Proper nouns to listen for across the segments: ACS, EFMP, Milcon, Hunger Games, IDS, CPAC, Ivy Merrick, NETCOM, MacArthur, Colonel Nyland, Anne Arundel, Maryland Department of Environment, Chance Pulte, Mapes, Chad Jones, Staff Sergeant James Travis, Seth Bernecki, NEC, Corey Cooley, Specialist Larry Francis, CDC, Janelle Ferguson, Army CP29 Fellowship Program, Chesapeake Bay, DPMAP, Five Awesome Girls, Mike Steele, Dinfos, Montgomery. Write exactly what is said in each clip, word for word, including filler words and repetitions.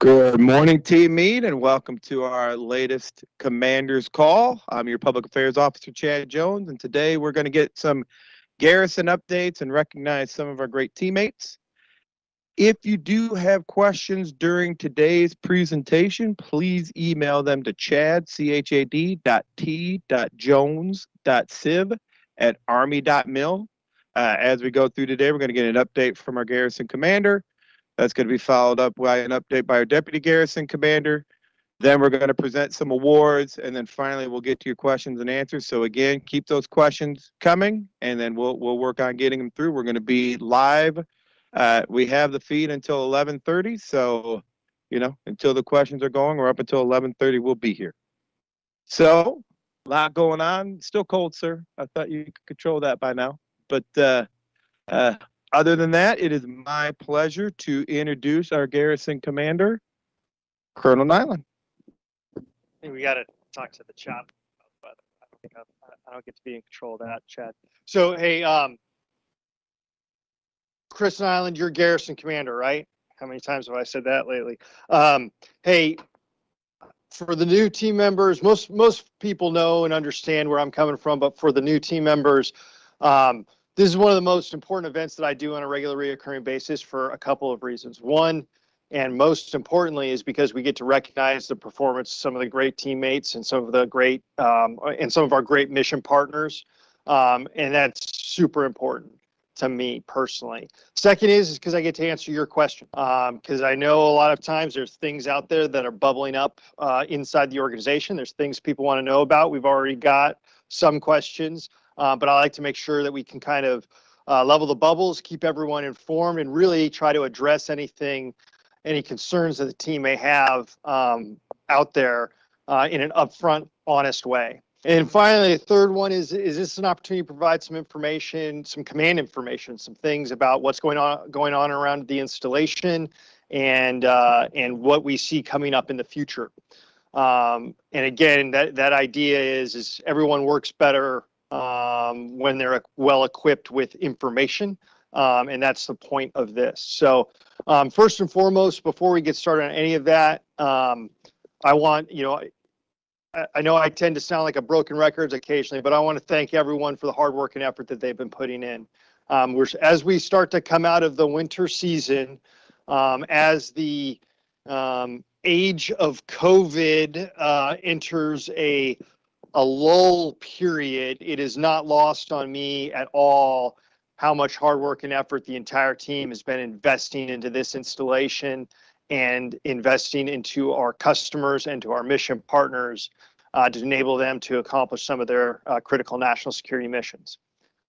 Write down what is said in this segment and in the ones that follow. Good morning, Team Meade, and welcome to our latest Commander's Call. I'm your Public Affairs Officer, Chad Jones, and today we're going to get some garrison updates and recognize some of our great teammates. If you do have questions during today's presentation, please email them to chad, C H A D, dot T, dot Jones, dot Civ at army dot mil. Uh, as we go through today, we're going to get an update from our garrison commander. That's going to be followed up by an update by our deputy garrison commander. Then we're going to present some awards, and then finally we'll get to your questions and answers. So again, keep those questions coming, and then we'll we'll work on getting them through. We're going to be live. Uh, we have the feed until eleven thirty, so, you know, until the questions are going, or up until eleven thirty, we'll be here. So, a lot going on. Still cold, sir. I thought you could control that by now. But uh, uh, other than that, it is my pleasure to introduce our garrison commander, Colonel Nyland. I think we got to talk to the chop. But I don't, think I, I don't get to be in control of that, Chad. So, hey, um, Chris Nyland, you're garrison commander, right? How many times have I said that lately? Um, hey, for the new team members, most most people know and understand where I'm coming from, but for the new team members, um, this is one of the most important events that I do on a regular reoccurring basis for a couple of reasons. One, and most importantly, is because we get to recognize the performance of some of the great teammates and some of the great um, and some of our great mission partners, um, and that's super important to me personally. Second is because I get to answer your question, because um, I know a lot of times there's things out there that are bubbling up uh, inside the organization. There's things people want to know about. We've already got some questions, uh, but I like to make sure that we can kind of uh, level the bubbles, keep everyone informed, and really try to address anything, any concerns that the team may have um, out there uh, in an upfront, honest way. And finally, the third one is, is this an opportunity to provide some information, some command information, some things about what's going on going on around the installation and uh, and what we see coming up in the future. Um, and again, that, that idea is, is everyone works better um, when they're well equipped with information. Um, and that's the point of this. So um, first and foremost, before we get started on any of that, um, I want, you know, I know I tend to sound like a broken record occasionally, but I want to thank everyone for the hard work and effort that they've been putting in. Um, we're, as we start to come out of the winter season, um, as the um, age of COVID uh, enters a, a lull period, it is not lost on me at all how much hard work and effort the entire team has been investing into this installation and investing into our customers and to our mission partners uh, to enable them to accomplish some of their uh, critical national security missions.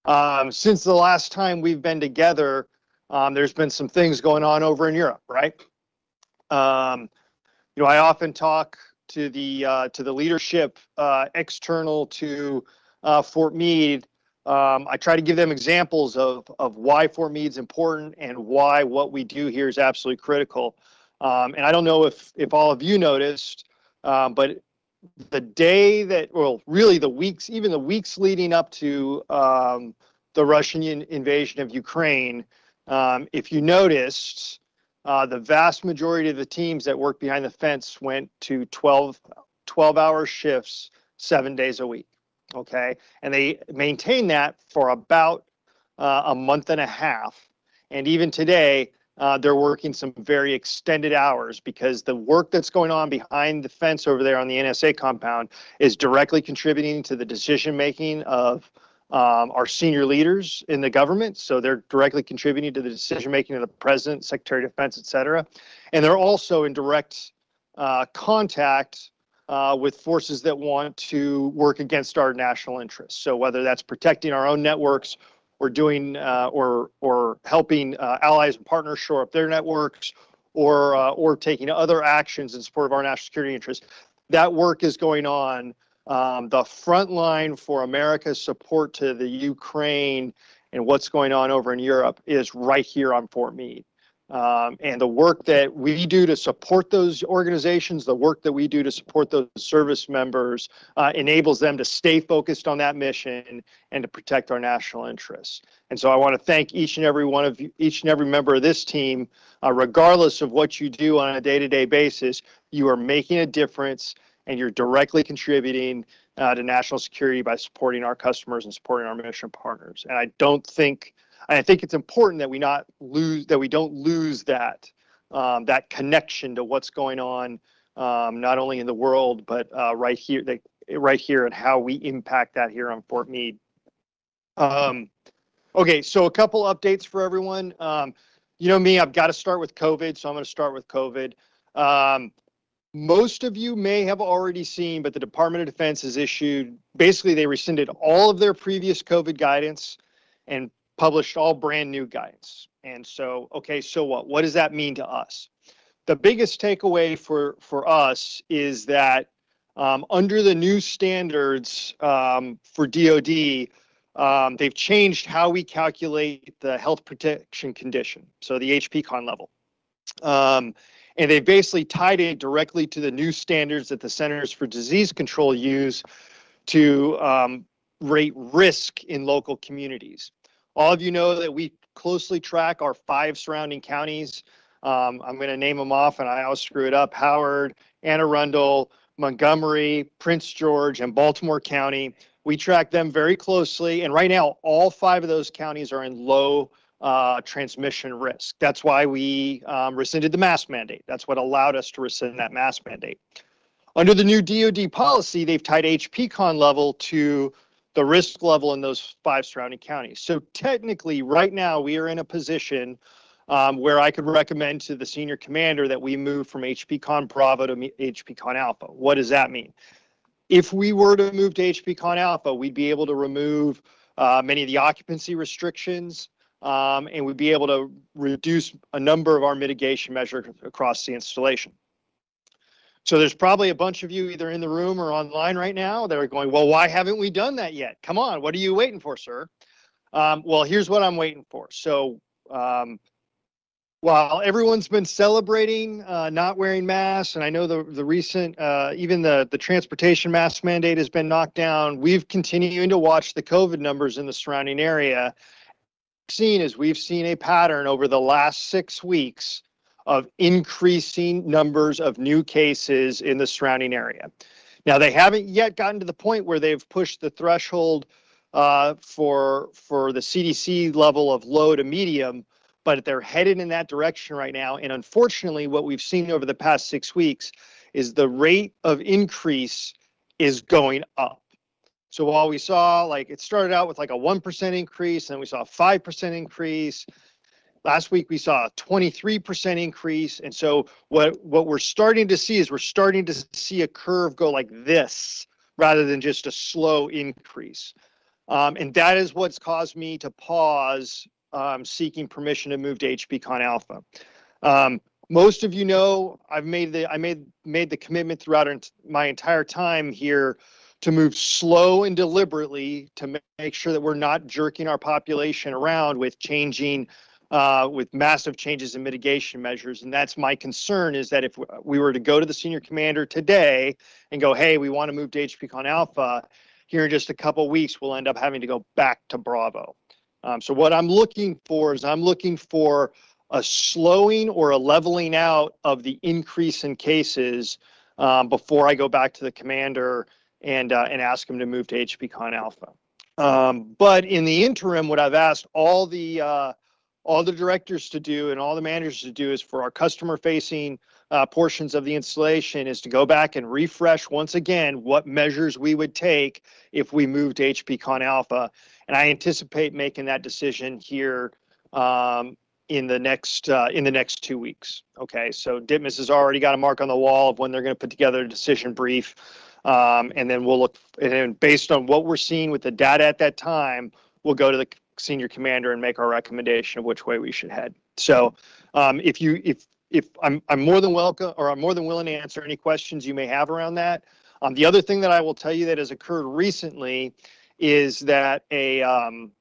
Um, since the last time we've been together, um, there's been some things going on over in Europe, right? Um, you know, I often talk to the uh, to the leadership uh, external to uh, Fort Meade. Um, I try to give them examples of of why Fort Meade's important and why what we do here is absolutely critical. Um, and I don't know if, if all of you noticed, um, but the day that, well, really the weeks, even the weeks leading up to um, the Russian invasion of Ukraine, um, if you noticed, uh, the vast majority of the teams that worked behind the fence went to twelve, twelve hour shifts, seven days a week, okay? And they maintained that for about uh, a month and a half. And even today, Uh, they're working some very extended hours because the work that's going on behind the fence over there on the N S A compound is directly contributing to the decision-making of um, our senior leaders in the government. So they're directly contributing to the decision-making of the president, secretary of defense, et cetera. And they're also in direct uh, contact uh, with forces that want to work against our national interests. So whether that's protecting our own networks, or doing uh, or or helping uh, allies and partners shore up their networks, or uh, or taking other actions in support of our national security interests. That work is going on. Um, the front line for America's support to the Ukraine and what's going on over in Europe is right here on Fort Meade. Um, and the work that we do to support those organizations, the work that we do to support those service members uh, enables them to stay focused on that mission and to protect our national interests. And so I want to thank each and every one of you, each and every member of this team, uh, regardless of what you do on a day-to-day basis, you are making a difference and you're directly contributing uh, to national security by supporting our customers and supporting our mission partners. And I don't think And I think it's important that we not lose that we don't lose that um, that connection to what's going on, um, not only in the world but uh, right here, that, right here, and how we impact that here on Fort Meade. Um, okay, so a couple updates for everyone. Um, you know me, I've got to start with COVID, so I'm going to start with COVID. Um, Most of you may have already seen, but the Department of Defense has issued, basically they rescinded all of their previous COVID guidance and published all brand new guidance. And so, okay, so what? What does that mean to us? The biggest takeaway for, for us is that um, under the new standards um, for D O D, um, they've changed how we calculate the health protection condition, so the H P C O N level. Um, and they basically tied it directly to the new standards that the Centers for Disease Control use to um, rate risk in local communities. All of you know that we closely track our five surrounding counties. Um, I'm going to name them off, and I always screw it up. Howard, Anne Arundel, Montgomery, Prince George, and Baltimore County. We track them very closely, and right now, all five of those counties are in low uh, transmission risk. That's why we um, rescinded the mask mandate. That's what allowed us to rescind that mask mandate. Under the new D O D policy, they've tied H P C O N level to the risk level in those five surrounding counties. So technically right now we are in a position um, where I could recommend to the senior commander that we move from H P C O N Bravo to H P C O N Alpha. What does that mean? If we were to move to H P C O N Alpha, we'd be able to remove uh, many of the occupancy restrictions um, and we'd be able to reduce a number of our mitigation measures across the installation. So there's probably a bunch of you either in the room or online right now that are going, well, why haven't we done that yet? Come on, what are you waiting for, sir? Um, well, here's what I'm waiting for. So um, while everyone's been celebrating uh, not wearing masks, and I know the, the recent, uh, even the, the transportation mask mandate has been knocked down, we've continuing to watch the COVID numbers in the surrounding area. Seen as we've seen a pattern over the last six weeks of increasing numbers of new cases in the surrounding area. Now, they haven't yet gotten to the point where they've pushed the threshold uh, for, for the C D C level of low to medium, but they're headed in that direction right now. And unfortunately, what we've seen over the past six weeks is the rate of increase is going up. So while we saw, like, it started out with like a one percent increase, and then we saw a five percent increase. Last week, we saw a twenty-three percent increase. And so what, what we're starting to see is we're starting to see a curve go like this rather than just a slow increase. Um, and that is what's caused me to pause um, seeking permission to move to H P C O N Alpha. Um, most of you know I've made the, I made, made the commitment throughout my entire time here to move slow and deliberately to make sure that we're not jerking our population around with changing Uh, with massive changes in mitigation measures. And that's my concern, is that if we were to go to the senior commander today and go, hey, we want to move to H P C O N Alpha, here in just a couple of weeks, we'll end up having to go back to Bravo. Um, so what I'm looking for is I'm looking for a slowing or a leveling out of the increase in cases um, before I go back to the commander and, uh, and ask him to move to H P C O N Alpha. Um, but in the interim, what I've asked all the uh, all the directors to do and all the managers to do is for our customer facing uh, portions of the installation is to go back and refresh once again what measures we would take if we moved to H P C O N Alpha. And I anticipate making that decision here um, in the next uh, in the next two weeks. Okay, so D I T M I S has already got a mark on the wall of when they're gonna put together a decision brief. Um, and then we'll look, and then based on what we're seeing with the data at that time, we'll go to the senior commander and make our recommendation of which way we should head. So um, if you, if, if I'm, I'm more than welcome, or I'm more than willing to answer any questions you may have around that. Um, the other thing that I will tell you that has occurred recently is that a, um,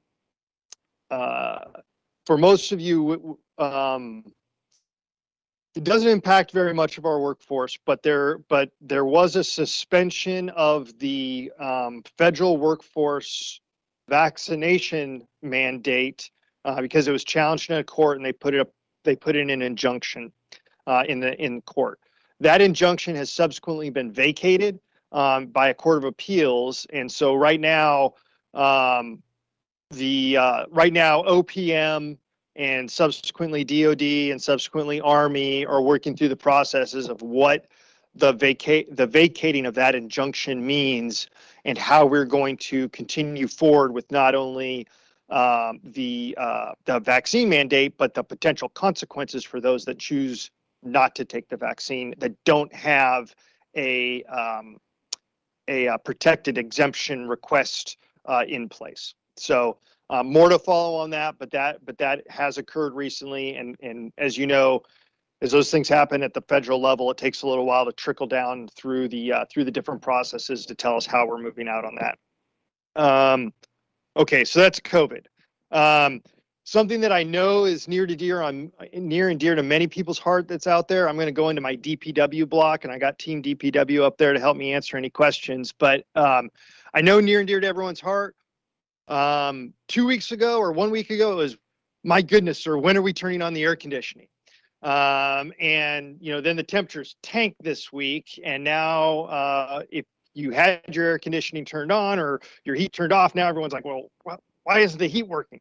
uh, for most of you, um, It doesn't impact very much of our workforce, but there but there was a suspension of the um, federal workforce vaccination mandate uh, because it was challenged in a court, and they put it up. They put in an injunction uh, in the in court. That injunction has subsequently been vacated um, by a court of appeals, and so right now, um, the uh, right now O P M. And subsequently D O D and subsequently Army are working through the processes of what the vacate the vacating of that injunction means and how we're going to continue forward with not only um, the uh, the vaccine mandate, but the potential consequences for those that choose not to take the vaccine, that don't have a um, a uh, protected exemption request uh, in place. So. Uh, more to follow on that, but that but that has occurred recently, and and as you know, as those things happen at the federal level, it takes a little while to trickle down through the uh, through the different processes to tell us how we're moving out on that. Um, okay, so that's COVID. Um, something that I know is near to dear on near and dear to many people's heart that's out there. I'm going to go into my D P W block, and I got Team D P W up there to help me answer any questions. But um, I know near and dear to everyone's heart. Um, two weeks ago or one week ago, it was, my goodness, sir, when are we turning on the air conditioning? Um, and, you know, then the temperatures tanked this week. And now uh, if you had your air conditioning turned on or your heat turned off, now everyone's like, well, why isn't the heat working?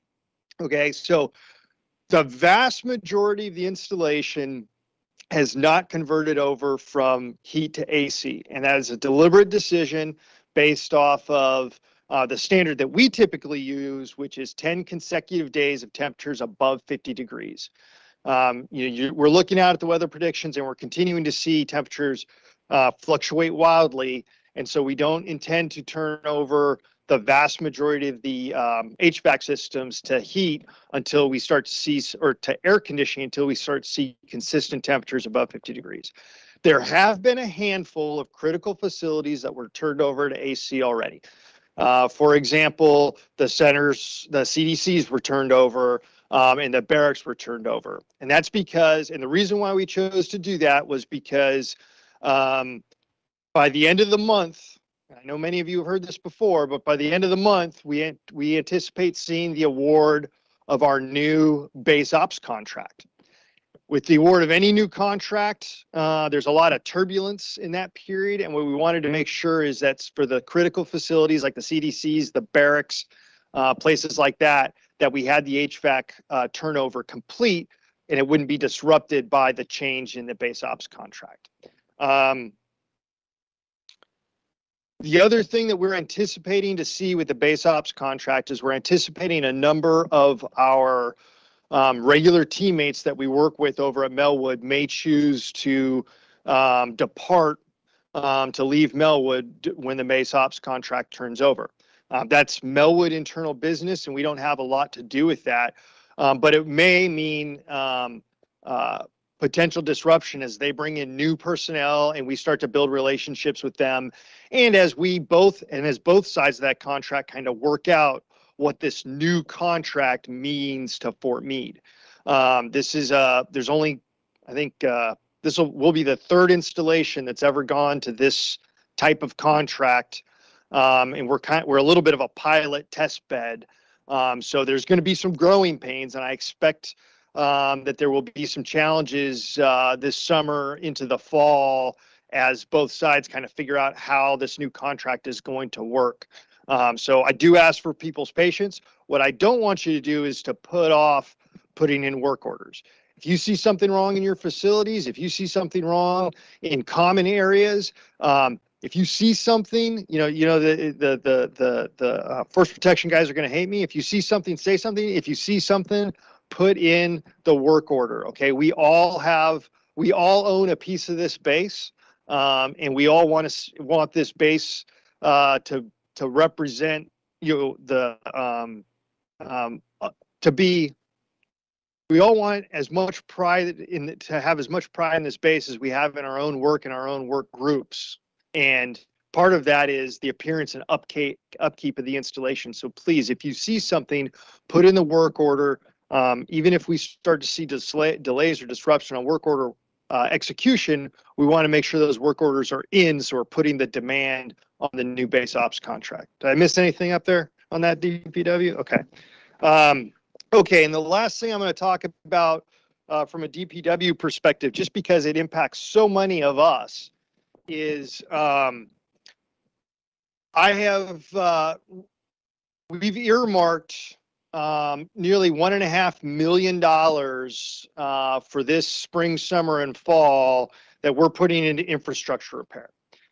Okay, so the vast majority of the installation has not converted over from heat to A C. And that is a deliberate decision based off of Uh, the standard that we typically use, which is ten consecutive days of temperatures above fifty degrees. Um, you know, you, we're looking out at the weather predictions, and we're continuing to see temperatures uh, fluctuate wildly. And so we don't intend to turn over the vast majority of the um, H V A C systems to heat until we start to see, or to air conditioning until we start to see consistent temperatures above fifty degrees. There have been a handful of critical facilities that were turned over to A C already. Uh, for example, the centers, the C D Cs were turned over um, and the barracks were turned over. And that's because, and the reason why we chose to do that was because um, by the end of the month, I know many of you have heard this before, but by the end of the month, we, we anticipate seeing the award of our new base ops contract. With the award of any new contract, uh, there's a lot of turbulence in that period. And what we wanted to make sure is that's for the critical facilities like the C D Cs, the barracks, uh, places like that, that we had the H V A C uh, turnover complete and it wouldn't be disrupted by the change in the base ops contract. Um, the other thing that we're anticipating to see with the base ops contract is we're anticipating a number of our Um, regular teammates that we work with over at Melwood may choose to um, depart um, to leave Melwood when the base ops contract turns over. Um, that's Melwood internal business, and we don't have a lot to do with that, um, but it may mean um, uh, potential disruption as they bring in new personnel and we start to build relationships with them. And as we both, and as both sides of that contract kind of work out what this new contract means to Fort Meade. Um, this is, uh, there's only, I think uh, this will, will be the third installation that's ever gone to this type of contract. Um, and we're kind we're a little bit of a pilot test bed. Um, so there's gonna be some growing pains, and I expect um, that there will be some challenges uh, this summer into the fall as both sides kind of figure out how this new contract is going to work. Um, so I do ask for people's patience. What I don't want you to do is to put off putting in work orders. If you see something wrong in your facilities, if you see something wrong in common areas, um, if you see something, you know, you know, the the the the, the uh, force protection guys are going to hate me. If you see something, say something. If you see something, put in the work order. Okay, we all have, we all own a piece of this base, um, and we all want to want this base uh, to. to represent, you know, the, um, um, to be, we all want as much pride in, the, to have as much pride in this base as we have in our own work and our own work groups. And part of that is the appearance and upkeep, upkeep of the installation. So please, if you see something, put in the work order. Um, even if we start to see delay, delays or disruption on work order uh, execution, we want to make sure those work orders are in, so we're putting the demand on the new base ops contract. Did I miss anything up there on that, D P W? Okay. Um, okay, and the last thing I'm going to talk about uh, from a D P W perspective, just because it impacts so many of us, is um, I have, uh, we've earmarked um, nearly one and a half million dollars uh, for this spring, summer, and fall that we're putting into infrastructure repair.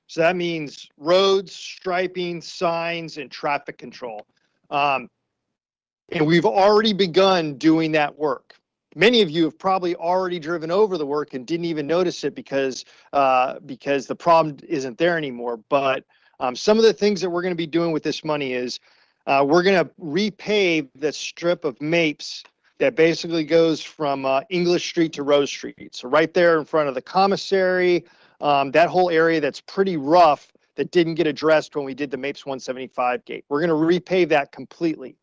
So that means roads, striping, signs, and traffic control. Um, and we've already begun doing that work. Many of you have probably already driven over the work and didn't even notice it because, uh, because the problem isn't there anymore. But um, some of the things that we're going to be doing with this money is uh, we're going to repave the strip of Mapes that basically goes from uh, English Street to Rose Street. So right there in front of the commissary, Um, that whole area that's pretty rough that didn't get addressed when we did the Mapes one seventy-five gate. We're going to repave that completely.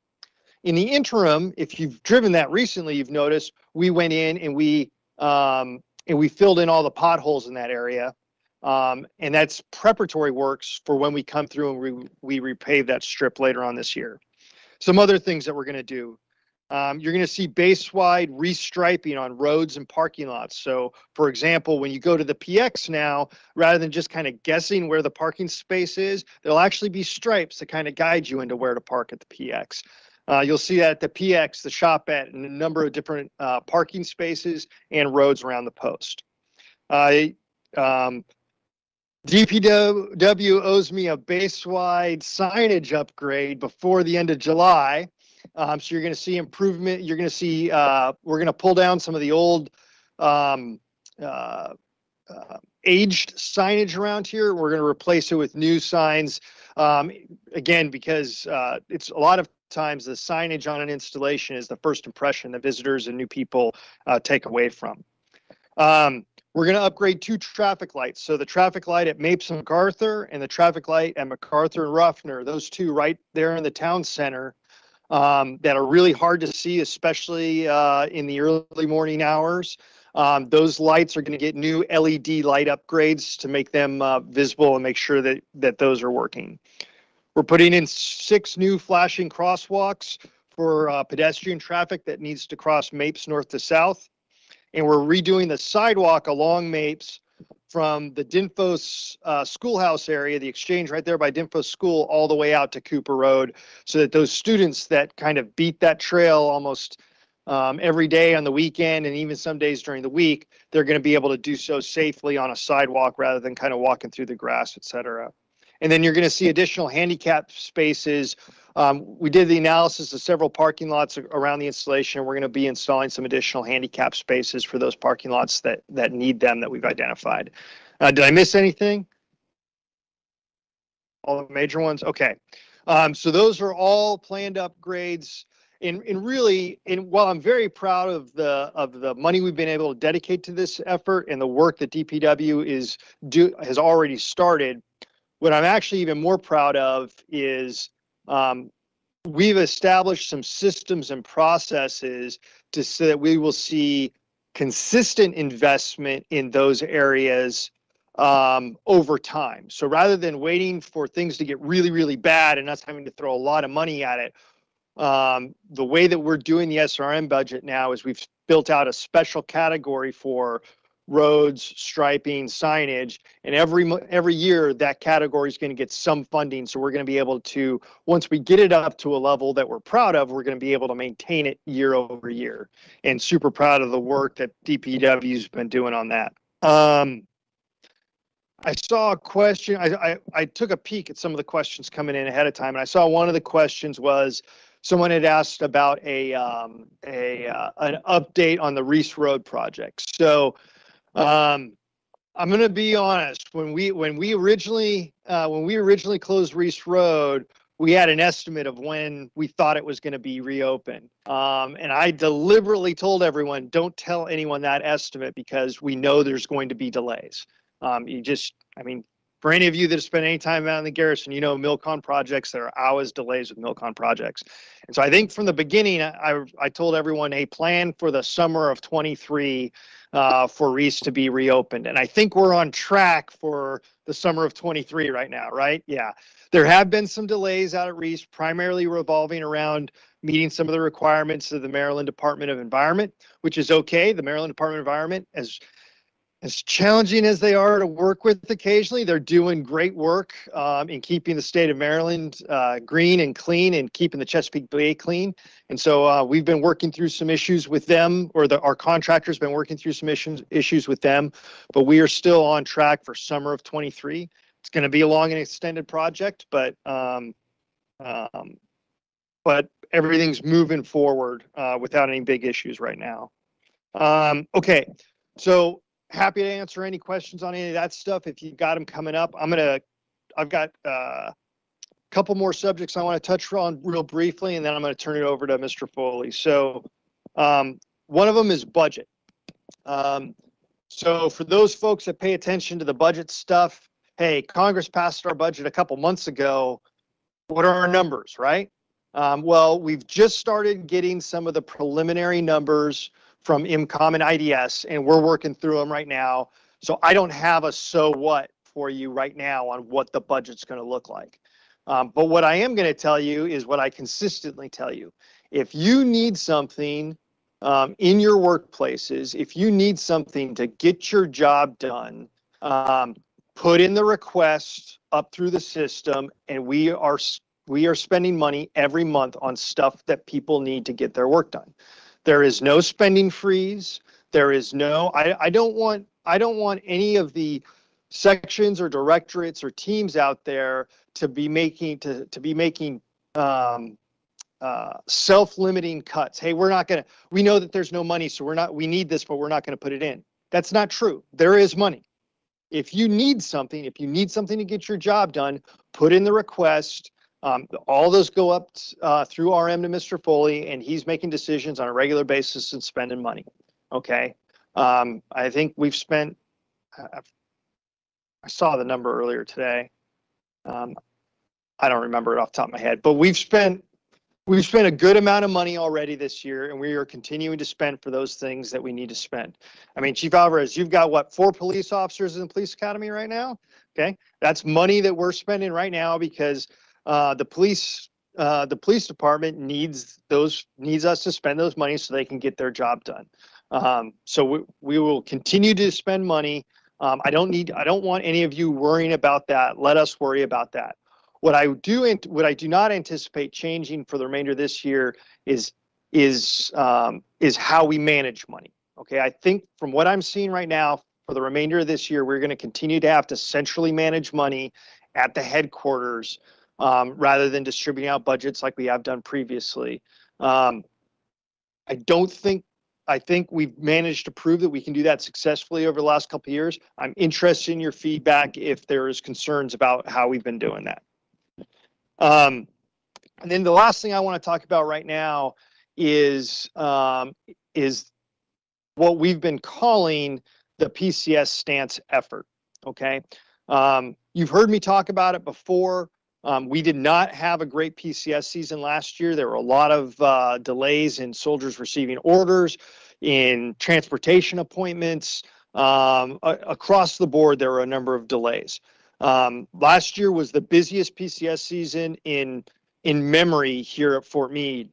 In the interim, if you've driven that recently, you've noticed we went in and we um, and we filled in all the potholes in that area. Um, and that's preparatory works for when we come through and we, we repave that strip later on this year. Some other things that we're going to do. Um, you're going to see base-wide restriping on roads and parking lots. So, for example, when you go to the P X now, rather than just kind of guessing where the parking space is, there'll actually be stripes to kind of guide you into where to park at the P X. Uh, you'll see that at the P X, the shop at, and a number of different uh, parking spaces and roads around the post. Uh, um, D P W owes me a base-wide signage upgrade before the end of July. Um, so you're going to see improvement. You're going to see uh, we're going to pull down some of the old um, uh, uh, aged signage around here. We're going to replace it with new signs, um, again, because uh, it's a lot of times the signage on an installation is the first impression that visitors and new people uh, take away from. Um, we're going to upgrade two traffic lights. So the traffic light at Mapes and MacArthur and the traffic light at MacArthur and Ruffner, those two right there in the town center. Um, that are really hard to see, especially uh, in the early morning hours. Um, those lights are going to get new L E D light upgrades to make them uh, visible and make sure that, that those are working. We're putting in six new flashing crosswalks for uh, pedestrian traffic that needs to cross Mapes north to south. And we're redoing the sidewalk along Mapes from the Dinfos uh, schoolhouse area, the exchange right there by Dinfos School, all the way out to Cooper Road, so that those students that kind of beat that trail almost um, every day on the weekend and even some days during the week, they're going to be able to do so safely on a sidewalk rather than kind of walking through the grass, et cetera. And then you're going to see additional handicap spaces. Um, we did the analysis of several parking lots around the installation. We're going to be installing some additional handicap spaces for those parking lots that that need them that we've identified. Uh, did I miss anything? All the major ones? Okay. Um, so those are all planned upgrades. And, and really, and while I'm very proud of the of the money we've been able to dedicate to this effort and the work that D P W is do, has already started, what I'm actually even more proud of is um, we've established some systems and processes to so that we will see consistent investment in those areas um, over time. So rather than waiting for things to get really, really bad and us having to throw a lot of money at it, um, the way that we're doing the S R M budget now is we've built out a special category for roads, striping, signage, and every every year that category is going to get some funding. So we're going to be able to, once we get it up to a level that we're proud of, we're going to be able to maintain it year over year. And super proud of the work that D P W's been doing on that. Um, I saw a question. I, I I took a peek at some of the questions coming in ahead of time, and I saw one of the questions was someone had asked about a um, a uh, an update on the Reese Road project. So Um, I'm going to be honest, when we, when we originally, uh, when we originally closed Reese Road, we had an estimate of when we thought it was going to be reopened. Um, and I deliberately told everyone, don't tell anyone that estimate because we know there's going to be delays. Um, you just, I mean, For any of you that have spent any time out in the garrison, you know Milcon projects, there are hours delays with Milcon projects. And so I think from the beginning, I, I told everyone a plan for the summer of twenty-three uh, for Reese to be reopened. And I think we're on track for the summer of twenty-three right now, right? Yeah. There have been some delays out at Reese, primarily revolving around meeting some of the requirements of the Maryland Department of Environment, which is okay. The Maryland Department of Environment, as As challenging as they are to work with occasionally, they're doing great work um, in keeping the state of Maryland uh, green and clean and keeping the Chesapeake Bay clean. And so uh, we've been working through some issues with them, or the, our contractor's been working through some issues, issues with them, but we are still on track for summer of twenty-three. It's going to be a long and extended project, but um, um, but everything's moving forward uh, without any big issues right now. Um, okay, so happy to answer any questions on any of that stuff if you got them coming up. I'm gonna, I've got uh, a couple more subjects I want to touch on real briefly, and then I'm going to turn it over to Mister Foley. So, um, one of them is budget. Um, so for those folks that pay attention to the budget stuff, hey, Congress passed our budget a couple months ago. What are our numbers, right? Um, well, we've just started getting some of the preliminary numbers from IMCOM and I D S, and we're working through them right now. So I don't have a so what for you right now on what the budget's going to look like. Um, but what I am going to tell you is what I consistently tell you. If you need something um, in your workplaces, if you need something to get your job done, um, put in the request up through the system, and we are, we are spending money every month on stuff that people need to get their work done. There is no spending freeze. There is no, I, I don't want, I don't want any of the sections or directorates or teams out there to be making, to, to be making um, uh, self-limiting cuts. Hey, we're not going to, we know that there's no money, so we're not, we need this, but we're not going to put it in. That's not true. There is money. If you need something, if you need something to get your job done, put in the request. Um, all those go up uh, through R M to Mister Foley, and he's making decisions on a regular basis and spending money. Okay. Um, I think we've spent, uh, I saw the number earlier today. Um, I don't remember it off the top of my head, but we've spent, we've spent a good amount of money already this year, and we are continuing to spend for those things that we need to spend. I mean, Chief Alvarez, you've got what, four police officers in the police academy right now? Okay. That's money that we're spending right now because Uh, the police, uh, the police department needs those, needs us to spend those money so they can get their job done. Um, so we, we will continue to spend money. Um, I don't need, I don't want any of you worrying about that. Let us worry about that. What I do, what I do not anticipate changing for the remainder of this year is, is, um, is how we manage money. Okay. I think from what I'm seeing right now for the remainder of this year, we're going to continue to have to centrally manage money at the headquarters, Um, rather than distributing out budgets like we have done previously. Um, I don't think, I think we've managed to prove that we can do that successfully over the last couple of years. I'm interested in your feedback if there is concerns about how we've been doing that. Um, and then the last thing I want to talk about right now is, um, is what we've been calling the P C S stance effort. Okay. Um, you've heard me talk about it before. Um, we did not have a great P C S season last year. There were a lot of uh, delays in soldiers receiving orders, in transportation appointments. Um, across the board, there were a number of delays. Um, last year was the busiest P C S season in, in memory here at Fort Meade.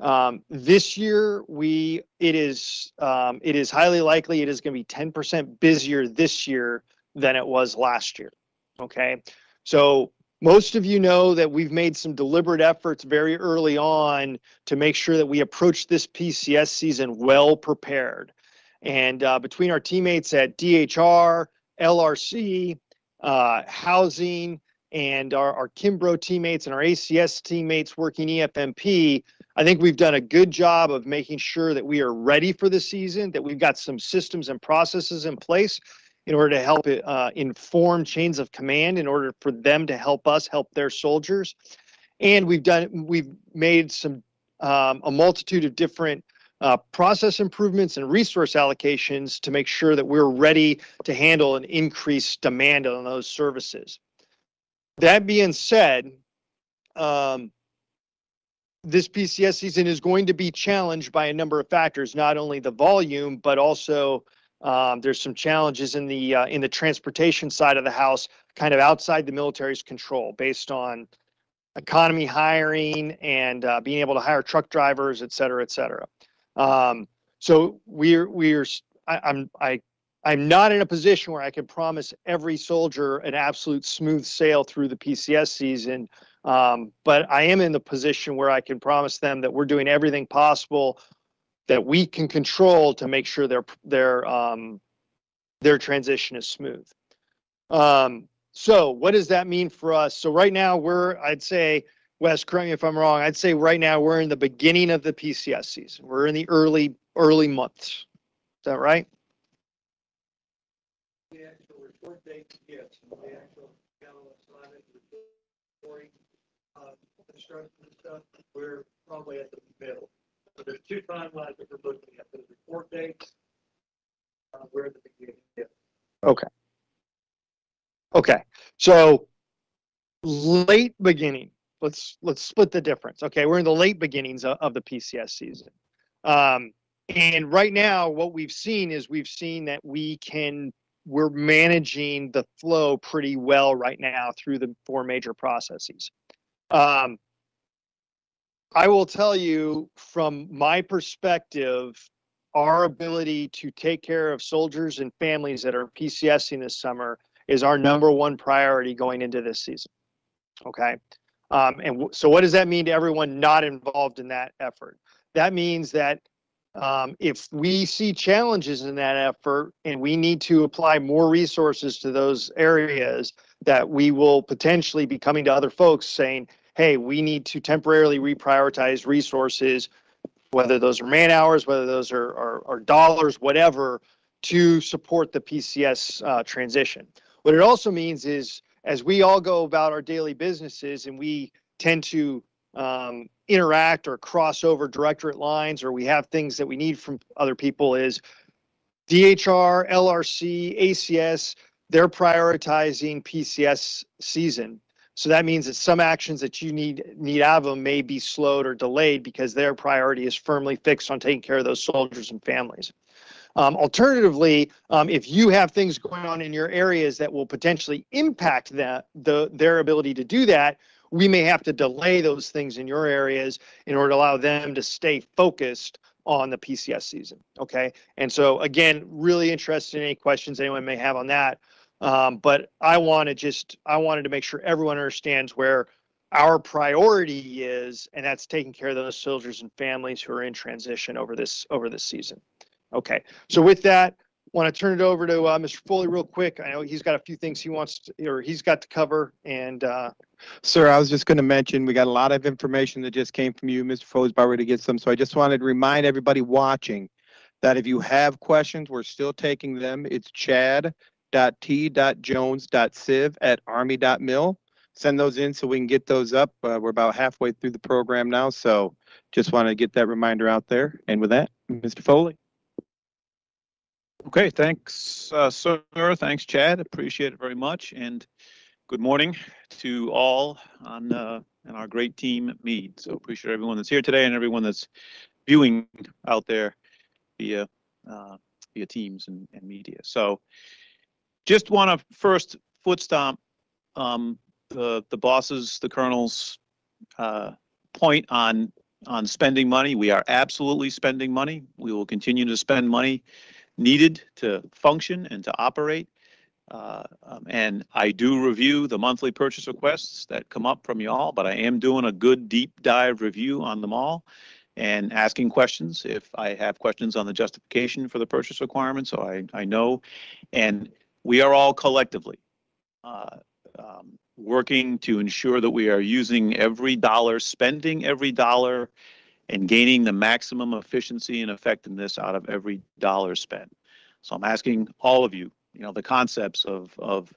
Um, this year, we it is, um, it is highly likely it is going to be ten percent busier this year than it was last year. Okay, so most of you know that we've made some deliberate efforts very early on to make sure that we approach this P C S season well prepared. And uh, between our teammates at D H R, L R C, uh, housing, and our, our Kimbrough teammates and our A C S teammates working E F M P, I think we've done a good job of making sure that we are ready for the season, that we've got some systems and processes in place in order to help it, uh, inform chains of command, in order for them to help us help their soldiers. And we've done, we've made some, um, a multitude of different uh, process improvements and resource allocations to make sure that we're ready to handle an increased demand on those services. That being said, um, this P C S season is going to be challenged by a number of factors, not only the volume, but also um, there's some challenges in the uh, in the transportation side of the house, kind of outside the military's control, based on economy hiring and uh, being able to hire truck drivers, et cetera, et cetera. Um, so we're we're I, I'm I. I'm not in a position where I can promise every soldier an absolute smooth sail through the P C S season, um, but I am in the position where I can promise them that we're doing everything possible that we can control to make sure their their um, their transition is smooth. Um, so what does that mean for us? So right now we're, I'd say, Wes, correct me if I'm wrong, I'd say right now we're in the beginning of the P C S season. We're in the early early months. Is that right? The actual report date, yes, the actual calendar reporting, uh, construction and stuff, we're probably at the middle. So there's two timelines that we're looking at. There's report dates, uh, we're at the beginning, yes. Okay. Okay. So late beginning, let's, let's split the difference. Okay. We're in the late beginnings of, of the P C S season. Um, and right now what we've seen is we've seen that we can we're managing the flow pretty well right now through the four major processes. Um, I will tell you from my perspective, our ability to take care of soldiers and families that are PCSing this summer is our number one priority going into this season. Okay. Um, and so what does that mean to everyone not involved in that effort? That means that Um, if we see challenges in that effort and we need to apply more resources to those areas, that we will potentially be coming to other folks saying, hey, we need to temporarily reprioritize resources, whether those are man hours, whether those are, are, are dollars, whatever, to support the P C S uh, transition. What it also means is as we all go about our daily businesses and we tend to um, interact or cross over directorate lines, or we have things that we need from other people, is D H R, L R C, A C S, they're prioritizing P C S season. So that means that some actions that you need, need out of them may be slowed or delayed because their priority is firmly fixed on taking care of those soldiers and families. Um, alternatively, um, if you have things going on in your areas that will potentially impact that, the, their ability to do that, we may have to delay those things in your areas in order to allow them to stay focused on the P C S season. Okay. And so again, really interested in any questions anyone may have on that. Um, but I want to just, I wanted to make sure everyone understands where our priority is, and that's taking care of those soldiers and families who are in transition over this, over this season. Okay. So with that, want to turn it over to uh, Mister Foley real quick. I know he's got a few things he wants to, or he's got to cover. And uh, sir, I was just going to mention, we got a lot of information that just came from you. Mister Foley's about ready to get some. So I just wanted to remind everybody watching that if you have questions, we're still taking them. It's chad dot t dot jones dot civ at army dot mil. Send those in so we can get those up. Uh, we're about halfway through the program now. So just want to get that reminder out there. And with that, Mister Foley. Okay, thanks, uh, sir. Thanks, Chad. Appreciate it very much. And good morning to all on uh, and our great team at Meade. So appreciate everyone that's here today and everyone that's viewing out there via uh, via Teams and, and media. So just want to first foot stomp um, the the bosses, the colonels' uh, point on on spending money. We are absolutely spending money. We will continue to spend money needed to function and to operate. Uh, um, and I do review the monthly purchase requests that come up from y'all, but I am doing a good deep dive review on them all and asking questions if I have questions on the justification for the purchase requirement. So I, I know, and we are all collectively uh, um, working to ensure that we are using every dollar, spending every dollar, and gaining the maximum efficiency and effectiveness out of every dollar spent. So I'm asking all of you, you know, the concepts of, of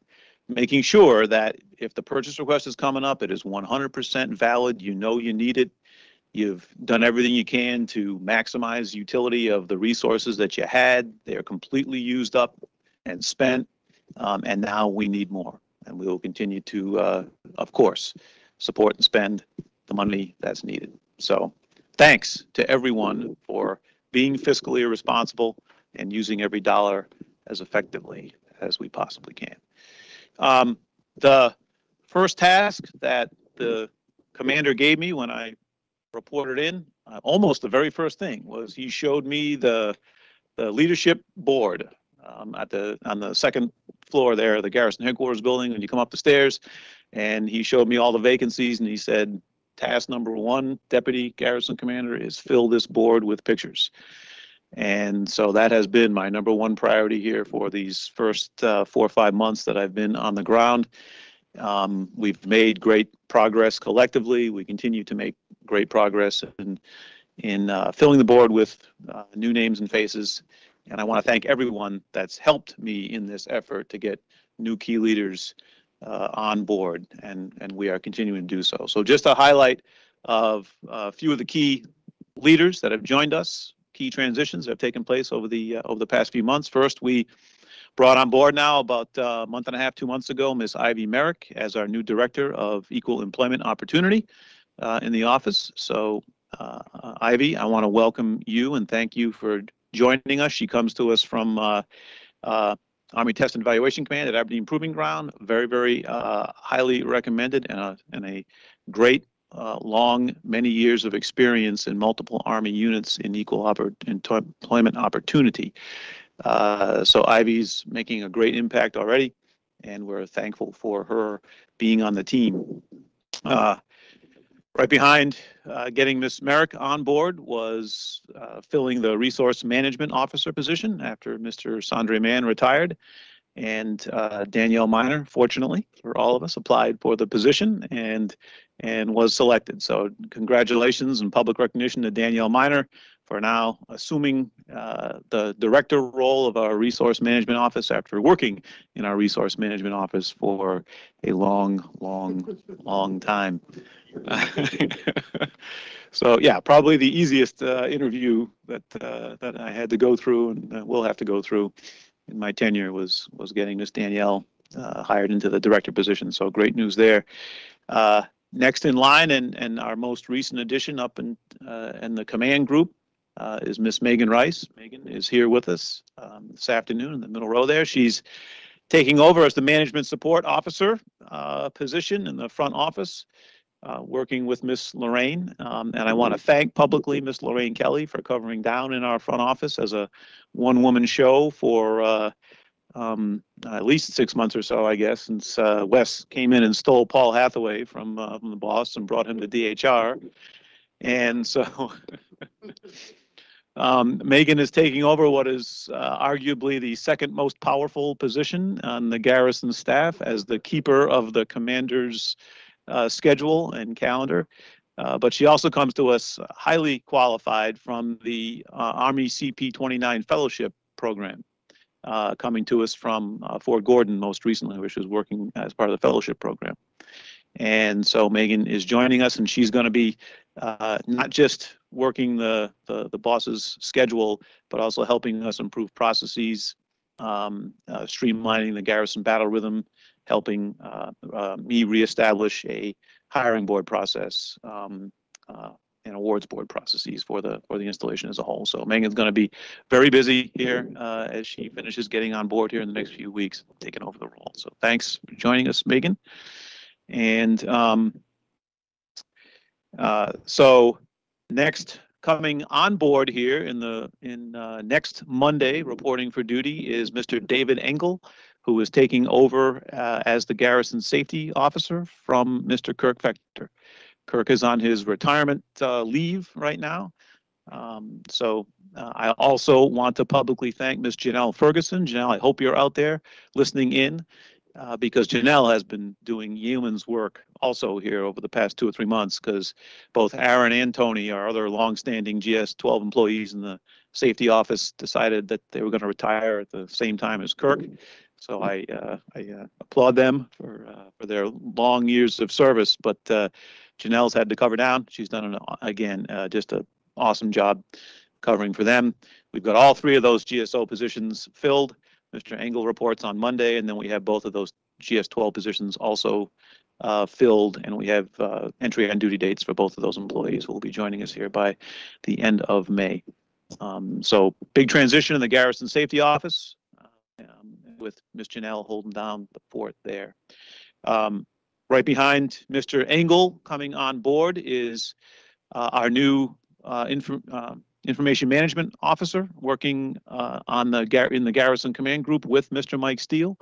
making sure that if the purchase request is coming up, it is one hundred percent valid, you know you need it, You've done everything you can to maximize utility of the resources that you had. They are completely used up and spent, um, and now we need more. And we will continue to, uh, of course, support and spend the money that's needed. So thanks to everyone for being fiscally responsible and using every dollar as effectively as we possibly can. Um, the first task that the commander gave me when I reported in, uh, almost the very first thing, was he showed me the, the leadership board um, at the on the second floor there, the garrison headquarters building, when you come up the stairs, and he showed me all the vacancies, and he said, task number one, deputy garrison commander, is fill this board with pictures. And so that has been my number one priority here for these first uh, four or five months that I've been on the ground. Um, we've made great progress collectively. We continue to make great progress in, in uh, filling the board with uh, new names and faces. And I want to thank everyone that's helped me in this effort to get new key leaders uh, on board, and, and we are continuing to do so. So just a highlight of a few of the key leaders that have joined us. Key transitions that have taken place over the uh, over the past few months. First, we brought on board now about a month and a half, two months ago, Miz Ivy Merrick as our new Director of Equal Employment Opportunity uh, in the office. So, uh, Ivy, I want to welcome you and thank you for joining us. She comes to us from uh, uh, Army Test and Evaluation Command at Aberdeen Proving Ground. Very, very uh, highly recommended, and a, and a great Uh, long, many years of experience in multiple Army units in equal oppor employment opportunity. Uh, so Ivy's making a great impact already, and we're thankful for her being on the team. Uh, right behind uh, getting Miz Merrick on board was uh, filling the resource management officer position after Mister Sondre Mann retired. And uh, Danielle Minor, fortunately for all of us, applied for the position and and was selected. So congratulations and public recognition to Danielle Minor for now assuming uh, the director role of our resource management office after working in our resource management office for a long, long, long time. So yeah, probably the easiest uh, interview that uh, that I had to go through and uh, will have to go through in my tenure was was getting Miss Danielle uh, hired into the director position. So great news there. Uh, next in line, and and our most recent addition up in uh, in the command group uh, is Miss Megan Rice. Megan is here with us um, this afternoon in the middle row there. She's taking over as the management support officer uh, position in the front office, Uh, working with Miss Lorraine, um, and I want to thank publicly Miss Lorraine Kelly for covering down in our front office as a one-woman show for uh, um, at least six months or so, I guess, since uh, Wes came in and stole Paul Hathaway from, uh, from the boss and brought him to D H R. And so um, Megan is taking over what is uh, arguably the second most powerful position on the garrison staff as the keeper of the commander's Uh, schedule and calendar, uh, but she also comes to us highly qualified from the uh, Army C P twenty-nine Fellowship Program, uh, coming to us from uh, Fort Gordon most recently, where she was working as part of the Fellowship Program. And so Megan is joining us, and she's going to be uh, not just working the, the, the boss's schedule, but also helping us improve processes, um, uh, streamlining the garrison battle rhythm, helping uh, uh, me reestablish a hiring board process um, uh, and awards board processes for the for the installation as a whole. So Megan's going to be very busy here uh, as she finishes getting on board here in the next few weeks, taking over the role. So thanks for joining us, Megan. And um, uh, so next coming on board here in the in uh, next Monday, reporting for duty, is Mister David Engel, who is taking over uh, as the garrison safety officer from Mister Kirk Fechter. Kirk is on his retirement uh, leave right now. Um, so uh, I also want to publicly thank Miz Janelle Ferguson. Janelle, I hope you're out there listening in, uh, because Janelle has been doing yeoman's work also here over the past two or three months, because both Aaron and Tony, our other longstanding G S twelve employees in the safety office, decided that they were going to retire at the same time as Kirk. So I uh, I uh, applaud them for uh, for their long years of service. But uh, Janelle's had to cover down. She's done an, again uh, just an awesome job covering for them. We've got all three of those G S O positions filled. Mister Engel reports on Monday, and then we have both of those G S twelve positions also uh, filled, and we have uh, entry and duty dates for both of those employees who will be joining us here by the end of May. Um, so big transition in the Garrison Safety Office um, with Miz Janelle holding down the fort there. Um, right behind Mister Engel coming on board is uh, our new uh, inform uh, Information Management Officer working uh, on the gar in the Garrison Command Group with Mister Mike Steele.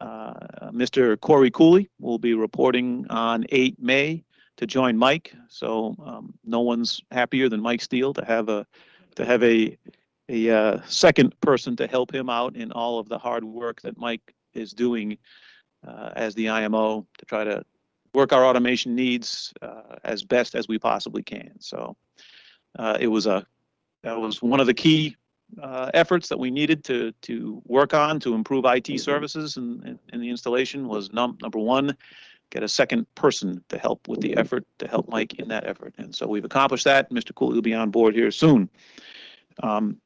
Uh, Mister Corey Cooley will be reporting on eight May to join Mike. So um, no one's happier than Mike Steele to have a to have a a uh, second person to help him out in all of the hard work that Mike is doing uh, as the I M O to try to work our automation needs uh, as best as we possibly can. So uh, it was a that was one of the key Uh, efforts that we needed to to work on to improve I T services and, and, and the installation was num number one, get a second person to help with the effort, to help Mike in that effort. And so we've accomplished that. Mister Cooley will be on board here soon. Um,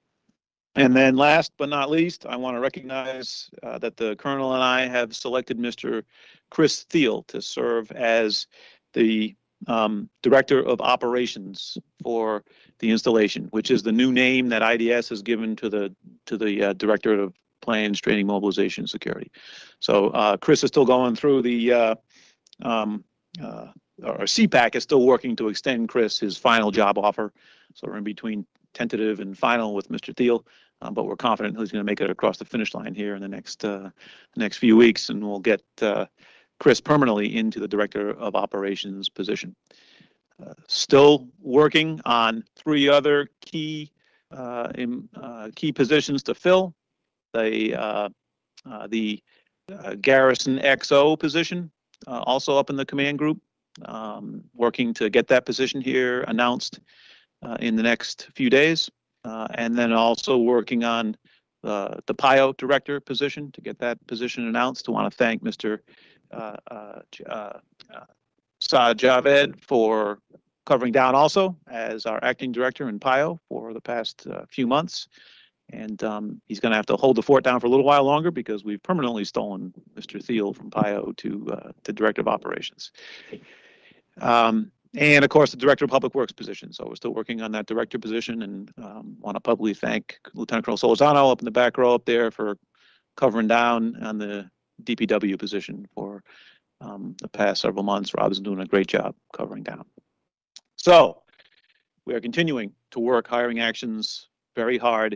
and then last but not least, I want to recognize uh, that the Colonel and I have selected Mister Chris Thiel to serve as the Um, Director of Operations for the installation, which is the new name that I D S has given to the to the uh, Directorate of Plans, Training, Mobilization, and Security. So uh, Chris is still going through the, uh, um, uh, or C PAC is still working to extend Chris his final job offer. So we're in between tentative and final with Mister Thiel, um, but we're confident he's going to make it across the finish line here in the next uh, next few weeks, and we'll get. Uh, Chris permanently into the Director of Operations position. Uh, still working on three other key uh, in, uh, key positions to fill. The uh, uh, the uh, Garrison X O position, uh, also up in the command group, um, working to get that position here announced uh, in the next few days, uh, and then also working on uh, the P I O Director position to get that position announced. I want to thank Mister Uh, uh, uh, Saad Javed for covering down also as our acting director in P I O for the past uh, few months. And um, he's going to have to hold the fort down for a little while longer because we've permanently stolen Mister Thiel from P I O to uh, the Director of Operations. Um, and of course, the Director of Public Works position. So we're still working on that director position, and um, want to publicly thank Lieutenant Colonel Solozano up in the back row up there for covering down on the D P W position for um, the past several months. Rob's doing a great job covering down. So we are continuing to work hiring actions very hard.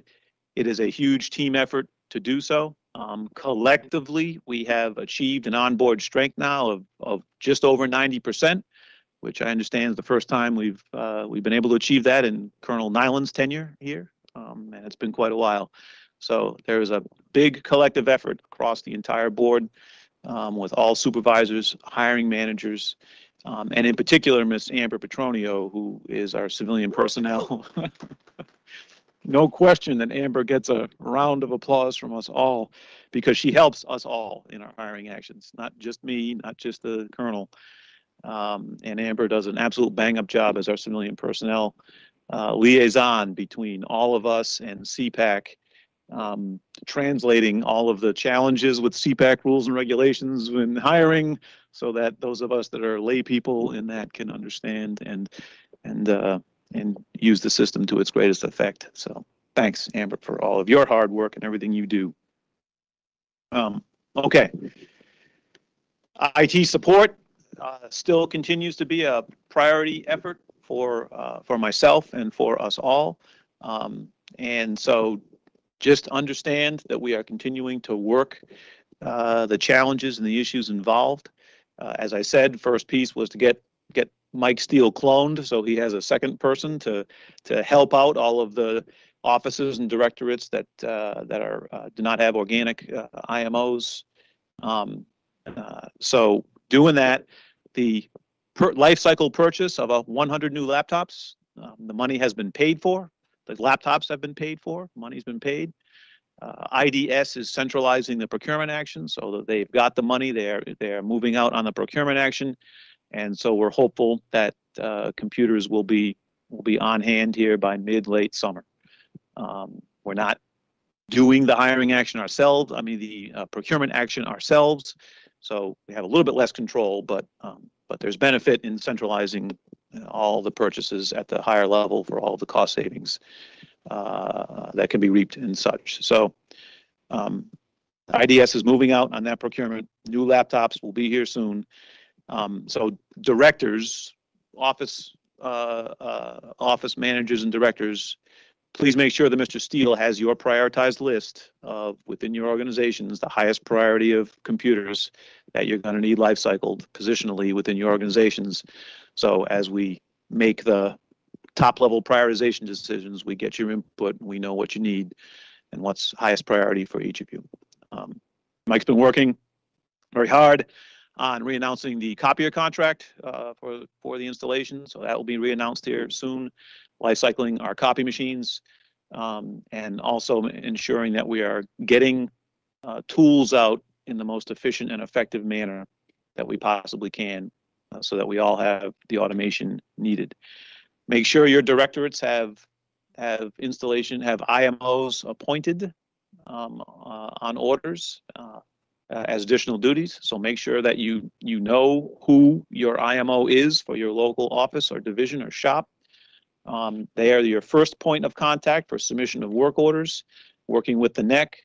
It is a huge team effort to do so. Um, collectively, we have achieved an onboard strength now of, of just over ninety percent, which I understand is the first time we've uh, we've been able to achieve that in Colonel Nyland's tenure here, um, and it's been quite a while. So there is a big collective effort across the entire board um, with all supervisors, hiring managers, um, and in particular, Miz Amber Petronio, who is our civilian personnel. No question that Amber gets a round of applause from us all because she helps us all in our hiring actions, not just me, not just the Colonel. Um, and Amber does an absolute bang-up job as our civilian personnel uh, liaison between all of us and C PAC. Um, translating all of the challenges with C PAC rules and regulations when hiring, so that those of us that are lay people in that can understand and and uh, and use the system to its greatest effect. So thanks, Amber, for all of your hard work and everything you do. Um, okay, I T support uh, still continues to be a priority effort for uh, for myself and for us all, um, and so. Just understand that we are continuing to work uh, the challenges and the issues involved. Uh, as I said, first piece was to get get Mike Steele cloned, so he has a second person to to help out all of the offices and directorates that uh, that are uh, do not have organic uh, I M Os. Um, uh, so doing that, the per life cycle purchase of a one hundred new laptops, um, the money has been paid for. The laptops have been paid for, money's been paid. Uh, I D S is centralizing the procurement action, so that they've got the money, they're they're moving out on the procurement action, and so we're hopeful that uh, computers will be will be on hand here by mid late summer. Um, we're not doing the hiring action ourselves. I mean the uh, procurement action ourselves, so we have a little bit less control, but um, but there's benefit in centralizing all the purchases at the higher level for all the cost savings uh, that can be reaped and such. So um, I D S is moving out on that procurement. New laptops will be here soon. Um, so directors, office uh, uh, office managers and directors, please make sure that Mister Steele has your prioritized list of within your organizations, the highest priority of computers that you're going to need life cycled positionally within your organizations. So as we make the top level prioritization decisions, we get your input, we know what you need and what's highest priority for each of you. Um, Mike's been working very hard on re-announcing the copier contract uh, for, for the installation. So that will be re-announced here soon. Life cycling our copy machines, um, and also ensuring that we are getting uh, tools out in the most efficient and effective manner that we possibly can, uh, so that we all have the automation needed. Make sure your directorates have have installation, have I M Os appointed um, uh, on orders uh, as additional duties. So make sure that you you know who your I M O is for your local office or division or shop. Um, they are your first point of contact for submission of work orders, working with the N E C.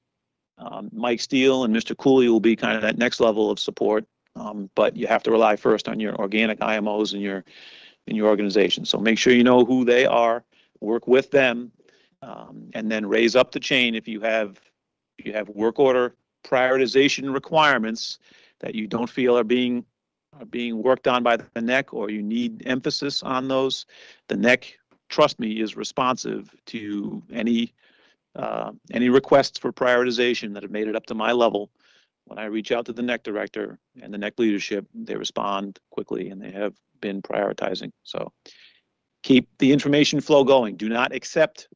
Um, Mike Steele and Mister Cooley will be kind of that next level of support, um, but you have to rely first on your organic I M Os in your in your organization. So make sure you know who they are, work with them, um, and then raise up the chain if you have if you have work order prioritization requirements that you don't feel are being are being worked on by the N E C, or you need emphasis on those. The N E C, trust me, is responsive to any uh, any requests for prioritization that have made it up to my level. When I reach out to the N E C director and the N E C leadership, they respond quickly and they have been prioritizing. So keep the information flow going. Do not accept,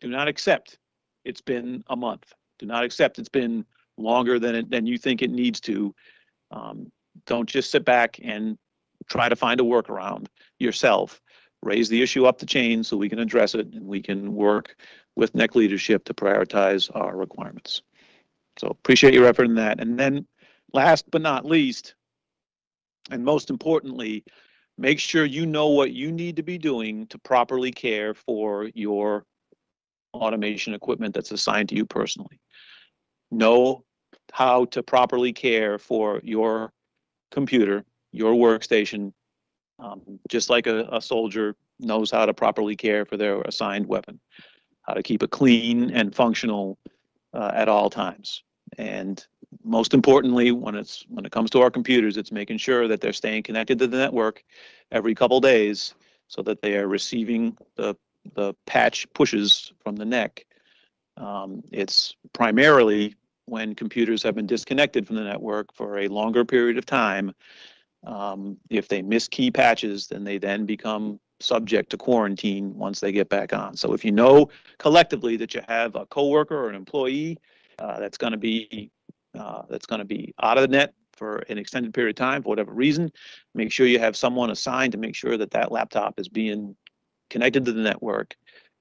do not accept it's been a month. Do not accept it's been longer than it, than you think it needs to. Um, don't just sit back and try to find a workaround yourself. Raise the issue up the chain so we can address it, and we can work with N E C leadership to prioritize our requirements. So appreciate your effort in that. And then last but not least, and most importantly, make sure you know what you need to be doing to properly care for your automation equipment that's assigned to you personally. Know how to properly care for your computer, your workstation, Um, just like a, a soldier knows how to properly care for their assigned weapon, how to keep it clean and functional uh, at all times. And most importantly, when it's when it comes to our computers, it's making sure that they're staying connected to the network every couple days so that they are receiving the, the patch pushes from the N E C. Um, it's primarily when computers have been disconnected from the network for a longer period of time. Um, if they miss key patches, then they then become subject to quarantine once they get back on. So if you know collectively that you have a coworker or an employee uh, that's going to be uh, that's going to be out of the net for an extended period of time for whatever reason, make sure you have someone assigned to make sure that that laptop is being connected to the network.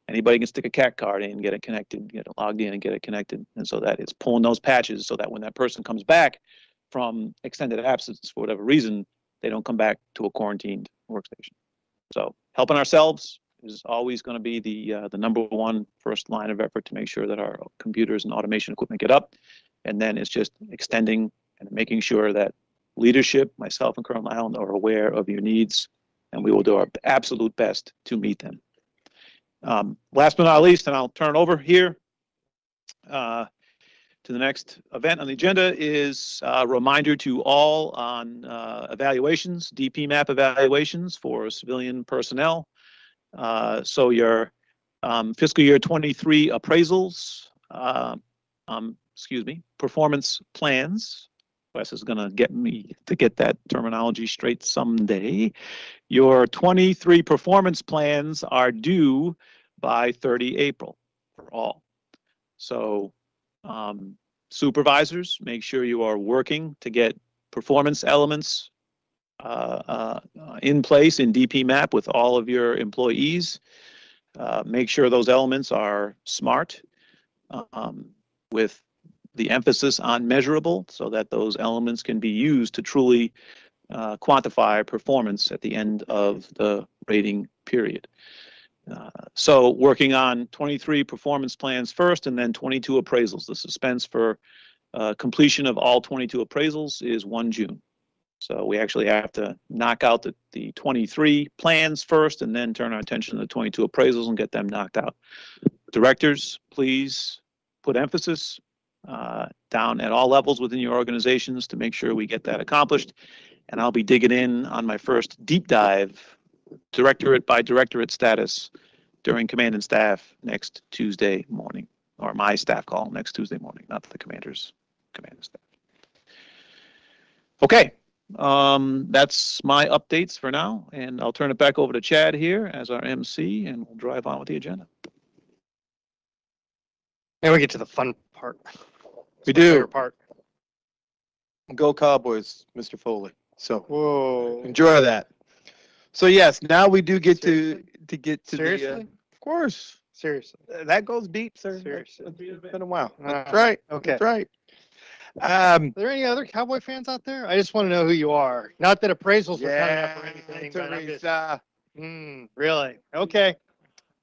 Anybody can stick a C A C card in and get it connected, get it logged in and get it connected, and so that it's pulling those patches so that when that person comes back from extended absence for whatever reason, they don't come back to a quarantined workstation. So helping ourselves is always going to be the uh, the number one first line of effort to make sure that our computers and automation equipment get up. And then it's just extending and making sure that leadership, myself and Colonel Nyland, are aware of your needs, and we will do our absolute best to meet them. Um, last but not least, and I'll turn over here, uh, to the next event on the agenda is a reminder to all on uh, evaluations, D P MAP evaluations for civilian personnel. Uh, so your um, fiscal year twenty-three appraisals, uh, um, excuse me, performance plans. Wes is gonna get me to get that terminology straight someday. Your twenty-three performance plans are due by the thirtieth of April for all. So Um, supervisors, make sure you are working to get performance elements uh, uh, in place in D P M A P with all of your employees. Uh, make sure those elements are smart um, with the emphasis on measurable so that those elements can be used to truly uh, quantify performance at the end of the rating period. Uh, so working on twenty-three performance plans first and then twenty-two appraisals. The suspense for uh, completion of all twenty-two appraisals is the first of June. So we actually have to knock out the, the twenty-three plans first and then turn our attention to the twenty-two appraisals and get them knocked out. Directors, please put emphasis uh, down at all levels within your organizations to make sure we get that accomplished. And I'll be digging in on my first deep dive directorate by directorate status during command and staff next Tuesday morning, or my staff call next Tuesday morning, not the commander's command and staff. Okay, um, that's my updates for now, and I'll turn it back over to Chad here as our M C, and we'll drive on with the agenda. And we get to the fun part. That's we do. Part. Go Cowboys, Mister Foley. So whoa, enjoy that. So yes, now we do get Seriously? to to get to Seriously? the. Uh, of course. Seriously. That goes deep, sir. Seriously. It's been, been a while. That's uh, right. Okay. That's right. Um, are there any other Cowboy fans out there? I just want to know who you are. Not that appraisals were yeah, coming up or anything. But just, uh, mm, really? Okay.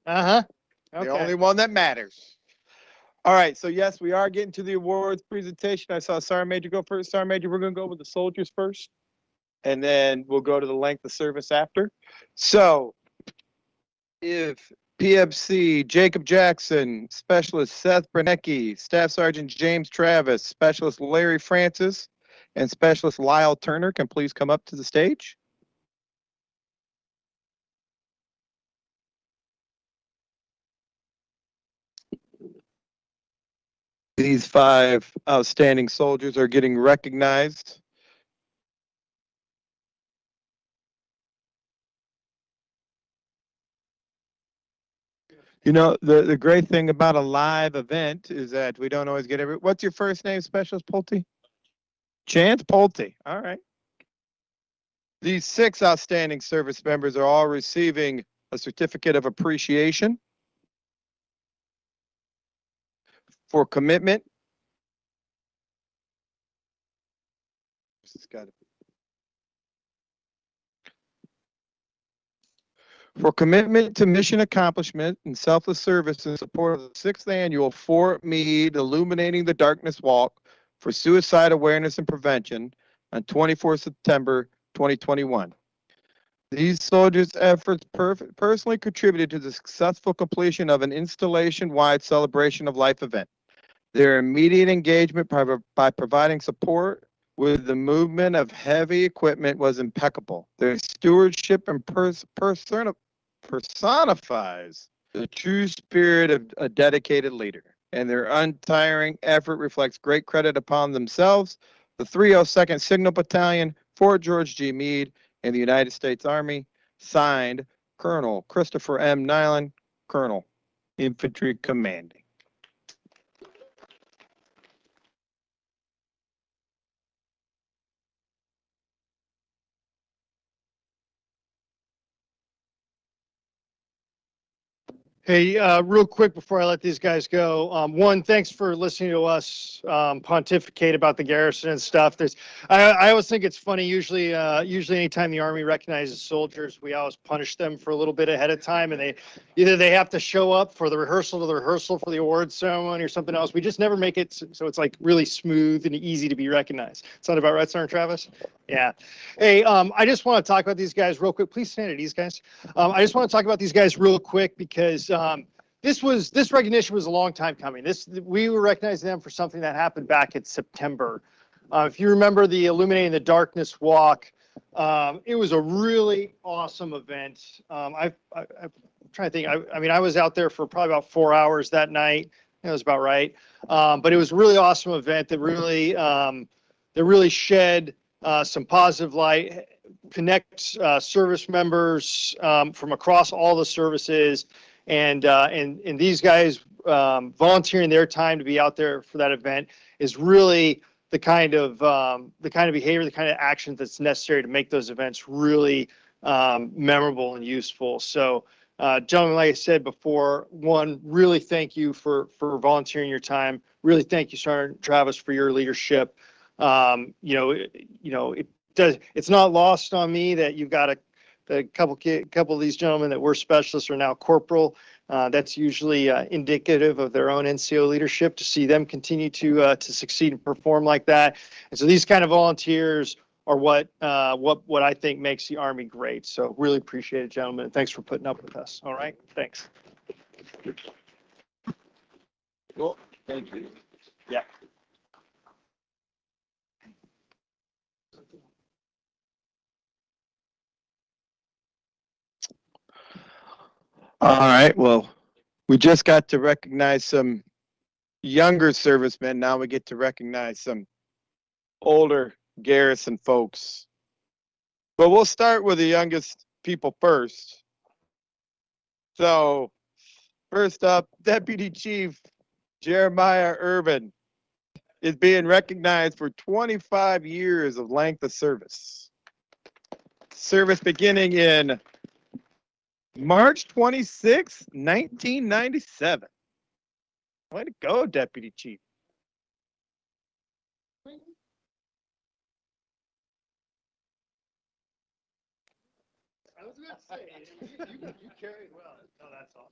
Uh huh. Okay. The only one that matters. All right. So yes, we are getting to the awards presentation. I saw Sergeant Major go first. Sergeant Major, we're going to go with the soldiers first, and then we'll go to the length of service after. So if P M C Jacob Jackson, Specialist Seth Bernecki, Staff Sergeant James Travis, Specialist Larry Francis, and Specialist Lyle Turner can please come up to the stage. These five outstanding soldiers are getting recognized. You know, the, the great thing about a live event is that we don't always get every... What's your first name, Specialist Pulte? Chance Pulte. All right. These six outstanding service members are all receiving a certificate of appreciation for commitment. This has got to be... for commitment to mission accomplishment and selfless service in support of the sixth annual Fort Meade Illuminating the Darkness Walk for Suicide Awareness and Prevention on the twenty-fourth of September twenty twenty-one. These soldiers' efforts per personally contributed to the successful completion of an installation-wide celebration of life event. Their immediate engagement by, by providing support with the movement of heavy equipment was impeccable. Their stewardship and pers personifies the true spirit of a dedicated leader, and their untiring effort reflects great credit upon themselves, the three oh second Signal Battalion, Fort George G. Meade, and the United States Army. Signed, Colonel Christopher M. Nyland, Colonel, Infantry Commanding. Hey, uh, real quick before I let these guys go, um, one, thanks for listening to us um, pontificate about the garrison and stuff. There's, I, I always think it's funny. Usually, uh, usually, anytime the Army recognizes soldiers, we always punish them for a little bit ahead of time, and they either they have to show up for the rehearsal to the rehearsal for the awards ceremony or something else. We just never make it so it's like really smooth and easy to be recognized. Sound about right, Sergeant Travis? Yeah. Hey, um, I just want to talk about these guys real quick. Please stand at ease, guys. Um, I just want to talk about these guys real quick because. Um, this was this recognition was a long time coming. This we were recognizing them for something that happened back in September. Uh, if you remember the Illuminating the Darkness Walk, um, it was a really awesome event. Um, I, I, I'm trying to think. I, I mean, I was out there for probably about four hours that night. That was about right. Um, but it was a really awesome event that really um, that really shed uh, some positive light, connects uh, service members um, from across all the services. And, uh, and and these guys um, volunteering their time to be out there for that event is really the kind of um, the kind of behavior, the kind of action that's necessary to make those events really um, memorable and useful. So, uh, gentlemen, like I said before, one, really thank you for for volunteering your time. Really thank you, Sergeant Travis, for your leadership. Um, you know, it, you know, it does. It's not lost on me that you've got a, a couple a couple of these gentlemen that were specialists are now corporal. Uh, that's usually uh, indicative of their own N C O leadership to see them continue to uh, to succeed and perform like that. And so these kind of volunteers are what uh, what what I think makes the Army great. So really appreciate it, gentlemen. And thanks for putting up with us. All right, thanks. Well, thank you. Yeah. All right, well, we just got to recognize some younger servicemen. Now we get to recognize some older garrison folks. But we'll start with the youngest people first. So first up, Deputy Chief Jeremiah Urban is being recognized for twenty-five years of length of service. Service beginning in March twenty-sixth, nineteen ninety-seven. Way to go, Deputy Chief. I was going to say, you, you, you carry well. No, that's all.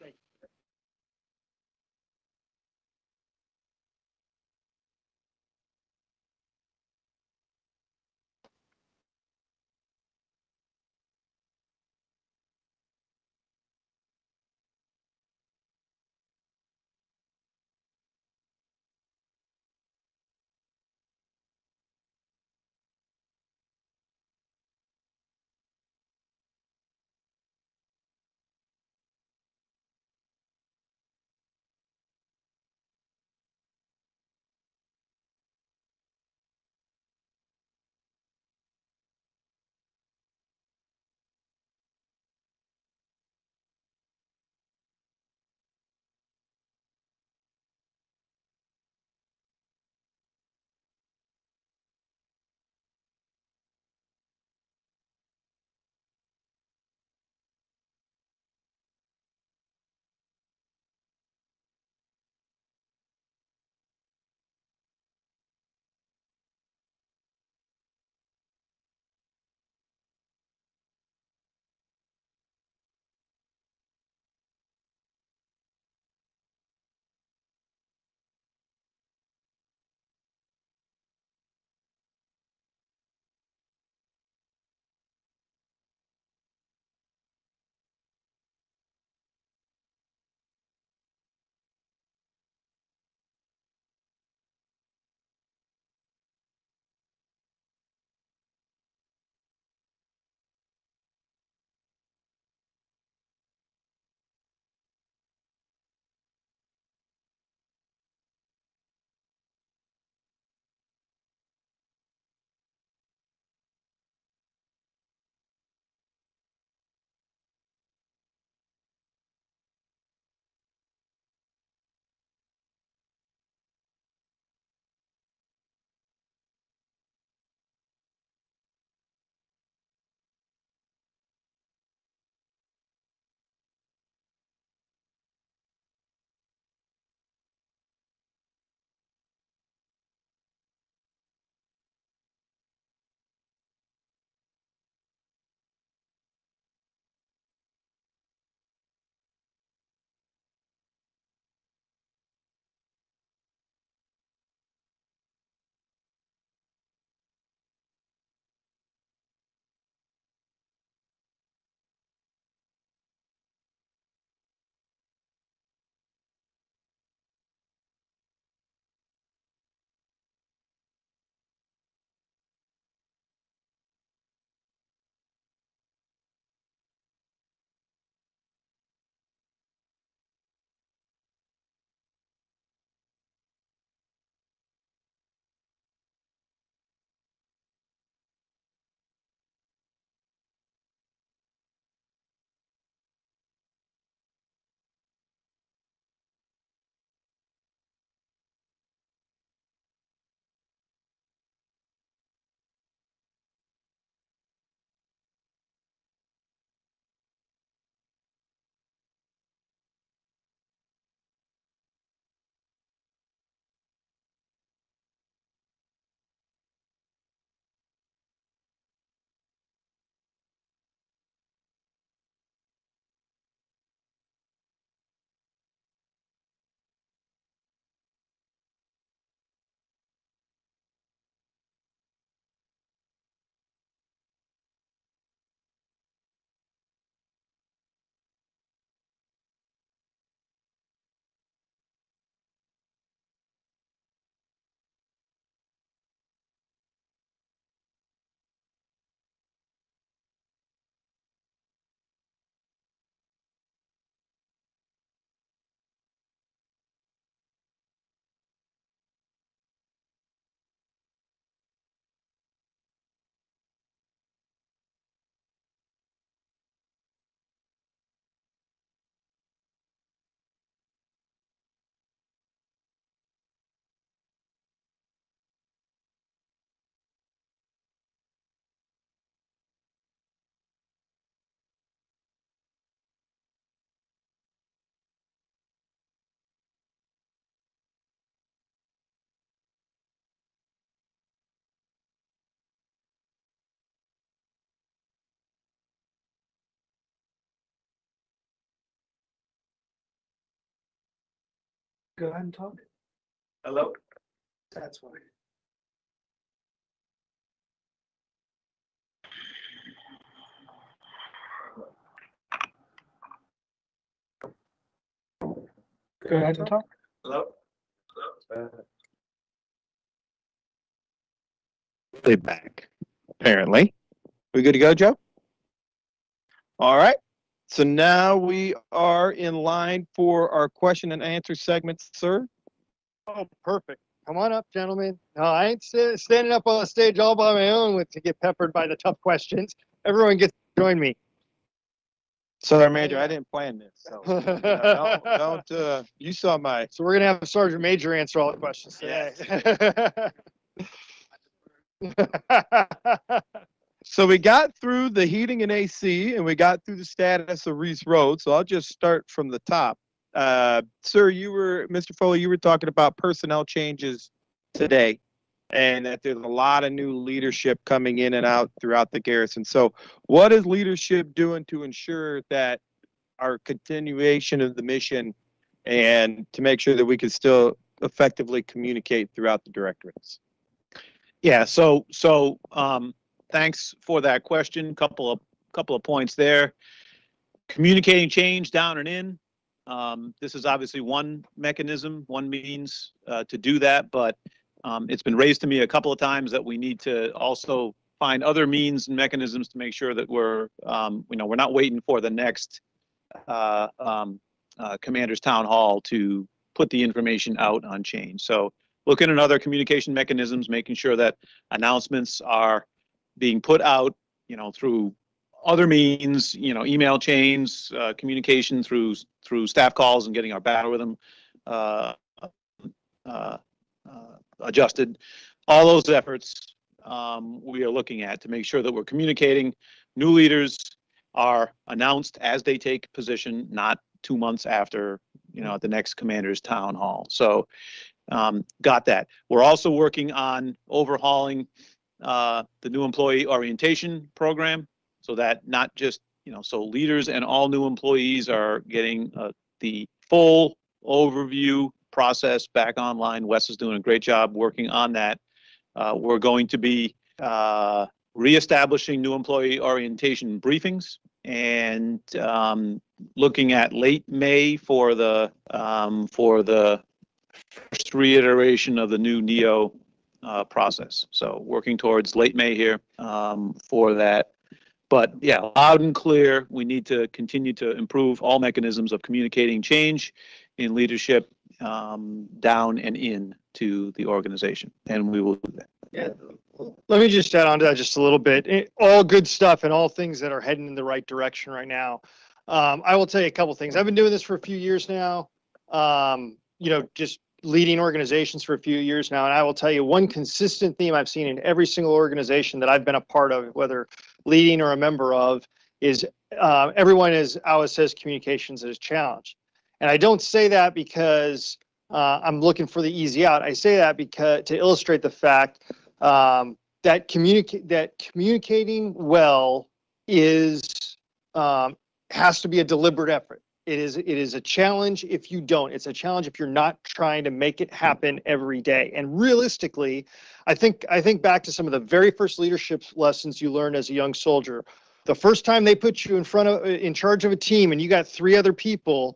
Thank you. Go ahead and talk. Hello? That's why. Go ahead and talk. Hello? Hello? They're back, apparently. We good to go, Joe? All right. So now we are in line for our question and answer segment, sir. Oh, perfect. Come on up, gentlemen. No, I ain't st standing up on the stage all by my own with to get peppered by the tough questions. Everyone gets to join me. Sorry, Major, I didn't plan this. So uh, don't, don't uh, you saw my. So we're gonna have Sergeant Major answer all the questions today. Yes. So we got through the heating and A C, and we got through the status of Reese Road. So I'll just start from the top. Uh, sir, you were Mister Foley. You were talking about personnel changes today, and that there's a lot of new leadership coming in and out throughout the garrison. So what is leadership doing to ensure that our continuation of the mission and to make sure that we can still effectively communicate throughout the directorates? Yeah, so so um, thanks for that question. Couple of, couple of points there. Communicating change down and in. Um, this is obviously one mechanism, one means uh, to do that, but Um, it's been raised to me a couple of times that we need to also find other means and mechanisms to make sure that we're, um, you know, we're not waiting for the next uh, um, uh, commander's town hall to put the information out on change. So looking at other communication mechanisms, making sure that announcements are being put out, you know, through other means, you know, email chains, uh, communication through through staff calls and getting our battle rhythm uh, uh, uh, adjusted. All those efforts um, we are looking at to make sure that we're communicating. New leaders are announced as they take position, not two months after, you know, at the next commander's town hall. So um, got that. We're also working on overhauling uh, the new employee orientation program so that not just, you know, so leaders and all new employees are getting uh, the full overview process back online. Wes is doing a great job working on that. Uh, we're going to be uh, reestablishing new employee orientation briefings and um, looking at late May for the um, for the first reiteration of the new NEO uh, process. So working towards late May here um, for that. But yeah, loud and clear, we need to continue to improve all mechanisms of communicating change in leadership um, down and in to the organization, and we will do that. Yeah, let me just add on to that just a little bit. It, all good stuff and all things that are heading in the right direction right now. Um, I will tell you a couple things. I've been doing this for a few years now, um, you know, just leading organizations for a few years now, and I will tell you one consistent theme I've seen in every single organization that I've been a part of, whether leading or a member of, is uh, everyone is always says communications is a challenge. And I don't say that because uh, I'm looking for the easy out. I say that because to illustrate the fact um, that communicate that communicating well is um, has to be a deliberate effort. It is it is a challenge if you don't. It's a challenge if you're not trying to make it happen every day. And realistically, I think I think back to some of the very first leadership lessons you learned as a young soldier. The first time they put you in front of in charge of a team and you got three other people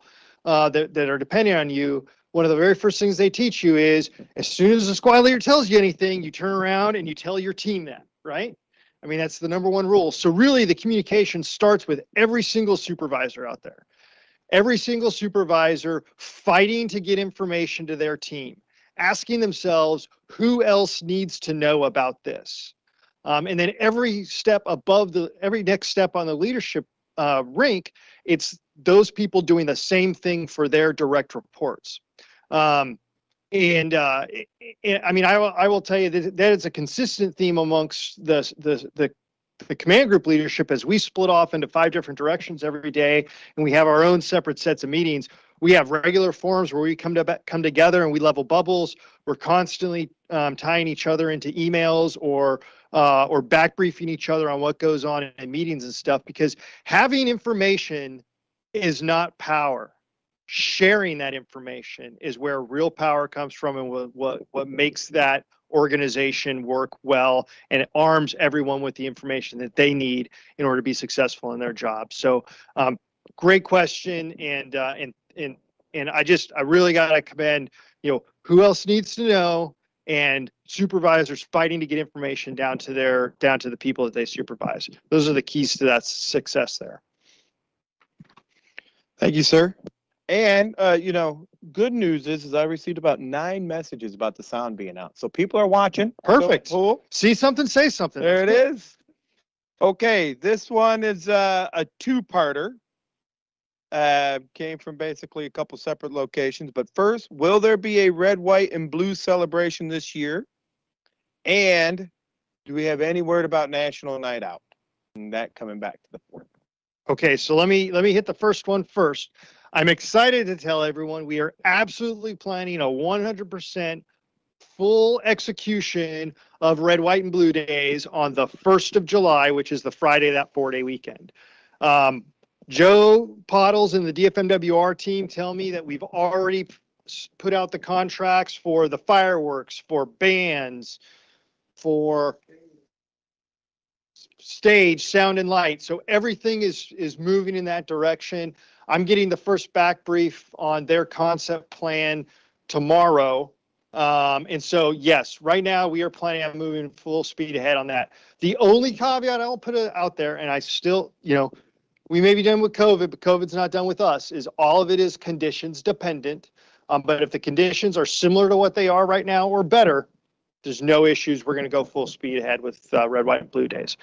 Uh, that, that are depending on you, one of the very first things they teach you is as soon as the squad leader tells you anything, you turn around and you tell your team that, right? I mean, that's the number one rule. So really the communication starts with every single supervisor out there, every single supervisor fighting to get information to their team, asking themselves who else needs to know about this. Um, and then every step above the, every next step on the leadership uh, rank, it's those people doing the same thing for their direct reports. Um, and uh, it, it, I mean, I will, I will tell you that, that it's a consistent theme amongst the, the, the, the command group leadership as we split off into five different directions every day. And we have our own separate sets of meetings. We have regular forums where we come to come together and we level bubbles. We're constantly um, tying each other into emails or uh, or back briefing each other on what goes on in meetings and stuff, because having information is not power. sharing that information is where real power comes from, and what, what, what makes that organization work well, and it arms everyone with the information that they need in order to be successful in their job. So um, great question. And, uh, and, and, and I just, I really got to commend, you know, who else needs to know, and supervisors fighting to get information down to their, down to the people that they supervise. Those are the keys to that success there. Thank you, sir. And, uh, you know, good news is, is I received about nine messages about the sound being out. So people are watching. Perfect. So cool. See something, say something. There it is. Okay. This one is uh, a two-parter. Uh, came from basically a couple separate locations. But first, will there be a red, white, and blue celebration this year? And do we have any word about National Night Out? And that coming back to the fourth. Okay. So let me, let me hit the first one first. I'm excited to tell everyone we are absolutely planning a one hundred percent full execution of Red, White, and Blue Days on the first of July, which is the Friday of that four-day weekend. Um, Joe Pottles and the D F M W R team tell me that we've already put out the contracts for the fireworks, for bands, for stage, sound, and light. So everything is, is moving in that direction. I'm getting the first back brief on their concept plan tomorrow. Um, and so, yes, right now we are planning on moving full speed ahead on that. The only caveat I'll put out there, and I still, you know, we may be done with COVID, but COVID's not done with us, is all of it is conditions dependent. Um, but if the conditions are similar to what they are right now or better, there's no issues. We're going to go full speed ahead with uh, Red, White, and Blue Days.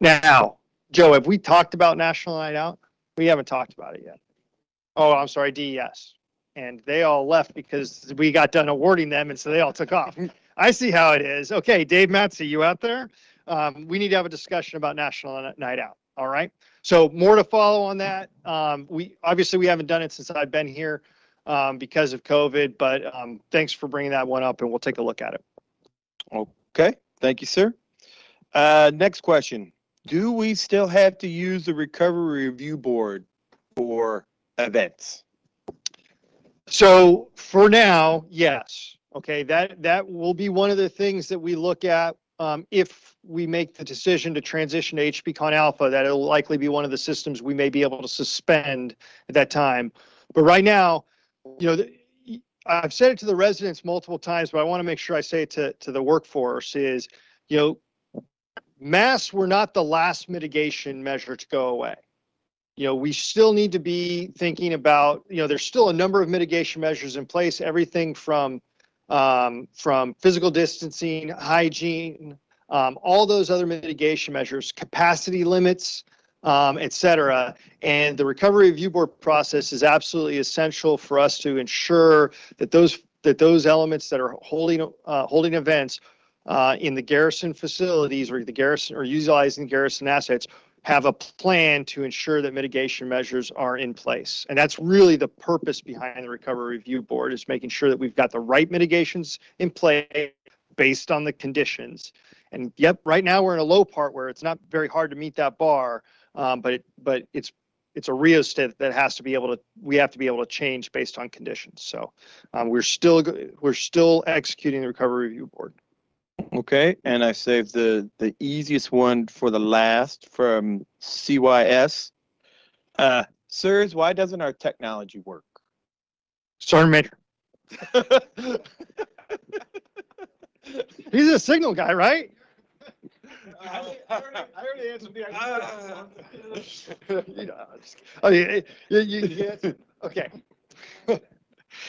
Now, Joe, have we talked about National Night Out? We haven't talked about it yet. Oh, I'm sorry, D E S. And they all left because we got done awarding them, and so they all took off. I see how it is. Okay, Dave Matzey, you out there? Um, we need to have a discussion about National Night Out, all right? So more to follow on that. Um, we obviously, we haven't done it since I've been here um, because of COVID, but um, thanks for bringing that one up, and we'll take a look at it. Okay, thank you, sir. Uh, next question. Do we still have to use the Recovery Review Board for events? So for now, yes. Okay, that, that will be one of the things that we look at um, if we make the decision to transition to H P con Alpha. That it'll likely be one of the systems we may be able to suspend at that time. But right now, you know, the, I've said it to the residents multiple times, but I want to make sure I say it to, to the workforce is, you know, masks were not the last mitigation measure to go away. You know, we still need to be thinking about, you know, there's still a number of mitigation measures in place, everything from, um, from physical distancing, hygiene, um, all those other mitigation measures, capacity limits, um, et cetera. And the Recovery Review Board process is absolutely essential for us to ensure that those, that those elements that are holding, uh, holding events Uh, in the garrison facilities or the garrison or utilizing garrison assets have a plan to ensure that mitigation measures are in place. And that's really the purpose behind the Recovery Review Board, is making sure that we've got the right mitigations in play based on the conditions. And yep, right now we're in a low part where it's not very hard to meet that bar, um, but it, but it's it's a rheostat that has to be able to, we have to be able to change based on conditions. So um, we're still we're still executing the Recovery Review Board. Okay, and I saved the, the easiest one for the last from C Y S. Uh, Sirs, why doesn't our technology work? Sergeant Major. He's a signal guy, right? I, I, already, I already answered the idea. Oh, yeah, you, you, you okay.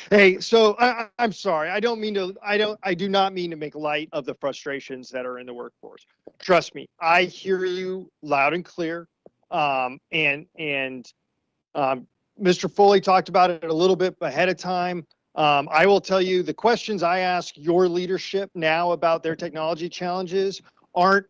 Hey, so I, I'm sorry. I don't mean to, I don't, I do not mean to make light of the frustrations that are in the workforce. Trust me, I hear you loud and clear. Um, and, and, um, Mister Foley talked about it a little bit ahead of time. Um, I will tell you the questions I ask your leadership now about their technology challenges aren't,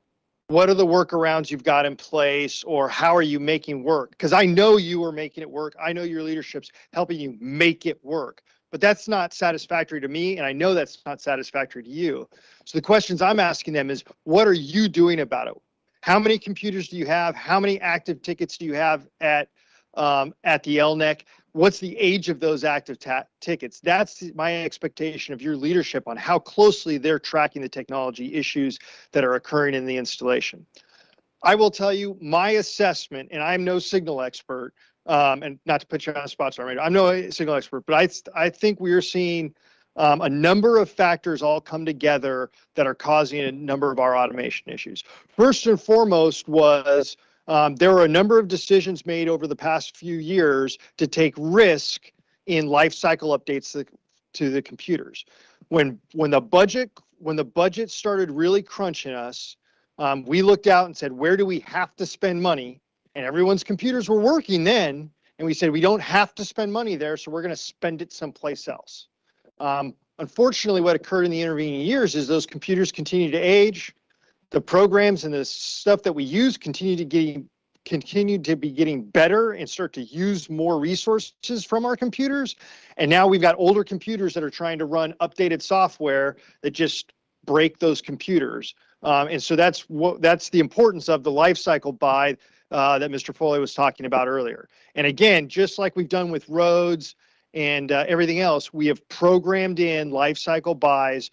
what are the workarounds you've got in place, or how are you making work? Because I know you are making it work. I know your leadership's helping you make it work, but that's not satisfactory to me. And I know that's not satisfactory to you. So the questions I'm asking them is, what are you doing about it? How many computers do you have? How many active tickets do you have at, um, at the L N E C? what's the age of those active tickets? That's my expectation of your leadership on how closely they're tracking the technology issues that are occurring in the installation. I will tell you my assessment, and I'm no signal expert, um, and not to put you on the spot, sorry, I'm no signal expert, but I, I think we are seeing um, a number of factors all come together that are causing a number of our automation issues. First and foremost was Um, there were a number of decisions made over the past few years to take risk in life cycle updates to the, to the computers. When when the budget when the budget started really crunching us, um, we looked out and said, where do we have to spend money? And everyone's computers were working then, and we said we don't have to spend money there, so we're going to spend it someplace else. Um, unfortunately, what occurred in the intervening years is those computers continue to age. The programs and the stuff that we use continue to get continue to be getting better and start to use more resources from our computers. And now we've got older computers that are trying to run updated software that just break those computers. Um, and so that's what that's the importance of the life cycle buy uh, that Mister Foley was talking about earlier. And again, just like we've done with roads and uh, everything else, we have programmed in life cycle buys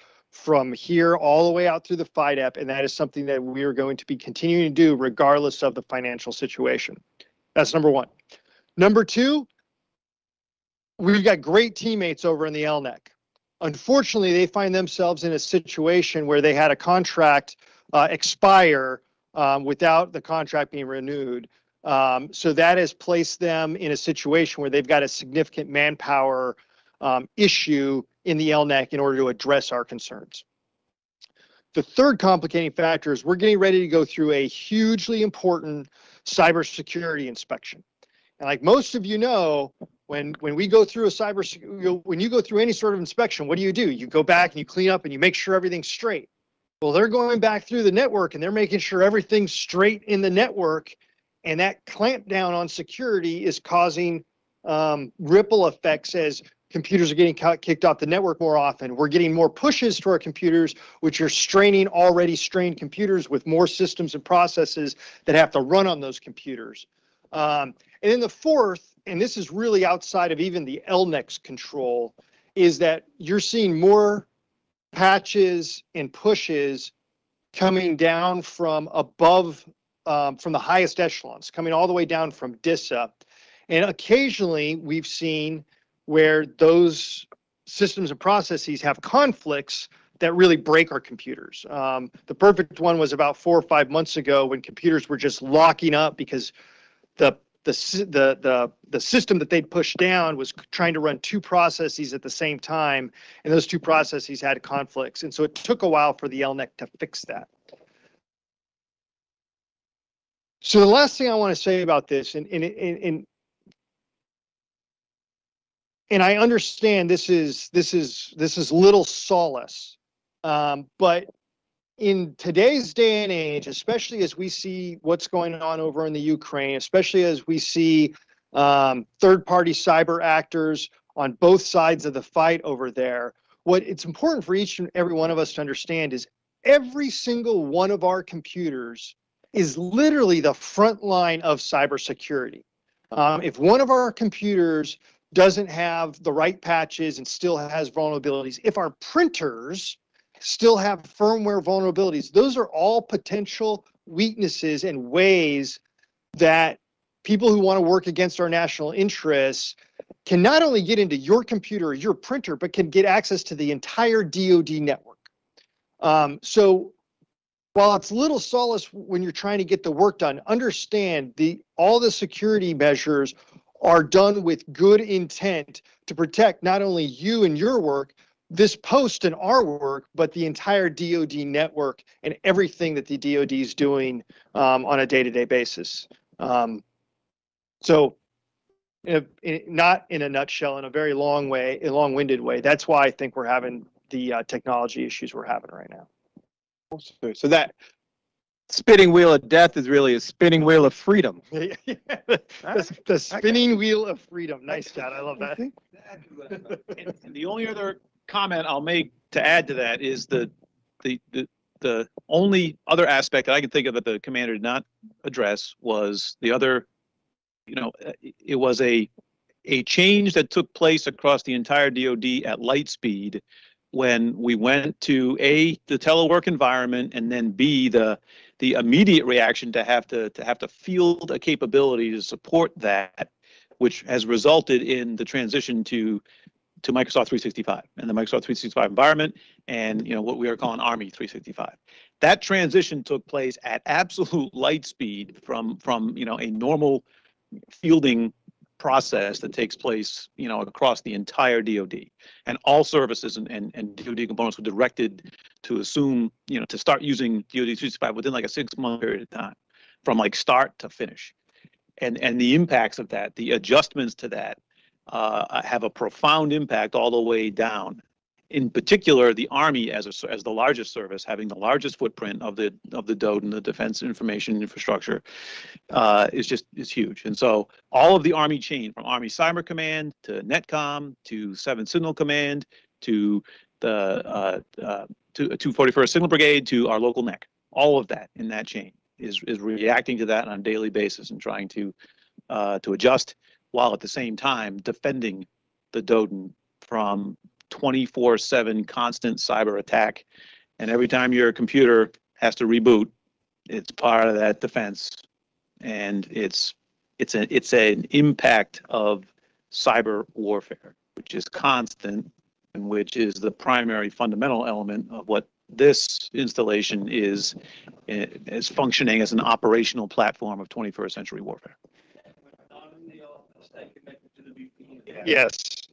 from here all the way out through the F I D A P, and that is something that we are going to be continuing to do regardless of the financial situation. That's number one. Number two, we've got great teammates over in the L N E C. Unfortunately, they find themselves in a situation where they had a contract uh, expire um, without the contract being renewed. Um, so that has placed them in a situation where they've got a significant manpower um, issue in the L N E C in order to address our concerns. The third complicating factor is we're getting ready to go through a hugely important cybersecurity inspection. And like most of you know, when when we go through a cyber, when you go through any sort of inspection, what do you do? You go back and you clean up and you make sure everything's straight. Well, they're going back through the network and they're making sure everything's straight in the network. And that clamp down on security is causing um, ripple effects as computers are getting kicked off the network more often. We're getting more pushes to our computers, which are straining already strained computers with more systems and processes that have to run on those computers. Um, and then the fourth, and this is really outside of even the L N E C's control, is that you're seeing more patches and pushes coming down from above, um, from the highest echelons, coming all the way down from D I S A. And occasionally we've seen where those systems and processes have conflicts that really break our computers. Um, the perfect one was about four or five months ago when computers were just locking up because the the the the, the system that they'd pushed down was trying to run two processes at the same time, and those two processes had conflicts. And so it took a while for the L N E C to fix that. So the last thing I want to say about this, and in in And I understand this is this is this is little solace, um, but in today's day and age, especially as we see what's going on over in the Ukraine, especially as we see um, third-party cyber actors on both sides of the fight over there, what it's important for each and every one of us to understand is every single one of our computers is literally the front line of cybersecurity. Um, if one of our computers doesn't have the right patches and still has vulnerabilities, if our printers still have firmware vulnerabilities, those are all potential weaknesses and ways that people who want to work against our national interests can not only get into your computer or your printer, but can get access to the entire D O D network. Um, so while it's little solace when you're trying to get the work done, understand the all the security measures are done with good intent to protect not only you and your work, this post and our work, but the entire D O D network and everything that the D O D is doing um, on a day-to-day basis. Um, so in a, in, not in a nutshell, in a very long way, a long-winded way, that's why I think we're having the uh, technology issues we're having right now. So that spinning wheel of death is really a spinning wheel of freedom. Yeah, the, the, the spinning wheel of freedom. Nice, Chad. I love that. And, and the only other comment I'll make to add to that is the, the the the only other aspect that I can think of that the commander did not address was the other, you know, it was a a change that took place across the entire D O D at light speed when we went to A, the telework environment, and then B, the the immediate reaction to have to to have to field a capability to support that, which has resulted in the transition to to Microsoft three sixty-five and the Microsoft three sixty-five environment, and you know what we are calling Army three sixty-five. That transition took place at absolute light speed from from you know a normal fielding process that takes place you know across the entire D O D, and all services and and, and D O D components were directed to assume you know to start using D O D three sixty-five within like a six month period of time, from like start to finish, and and the impacts of that, the adjustments to that. Uh, have a profound impact all the way down. In particular, the Army, as a, as the largest service, having the largest footprint of the of the D O D and the Defense Information Infrastructure, uh, is just is huge. And so, all of the Army chain, from Army Cyber Command to NETCOM to Seventh Signal Command to the uh, uh, to two forty-first Signal Brigade to our local N E C, all of that in that chain is is reacting to that on a daily basis and trying to uh, to adjust, while at the same time defending the D O D from twenty-four seven constant cyber attack. And every time your computer has to reboot, it's part of that defense. And it's it's a, it's an impact of cyber warfare, which is constant and which is the primary fundamental element of what this installation is, is functioning as an operational platform of twenty-first century warfare. Yes.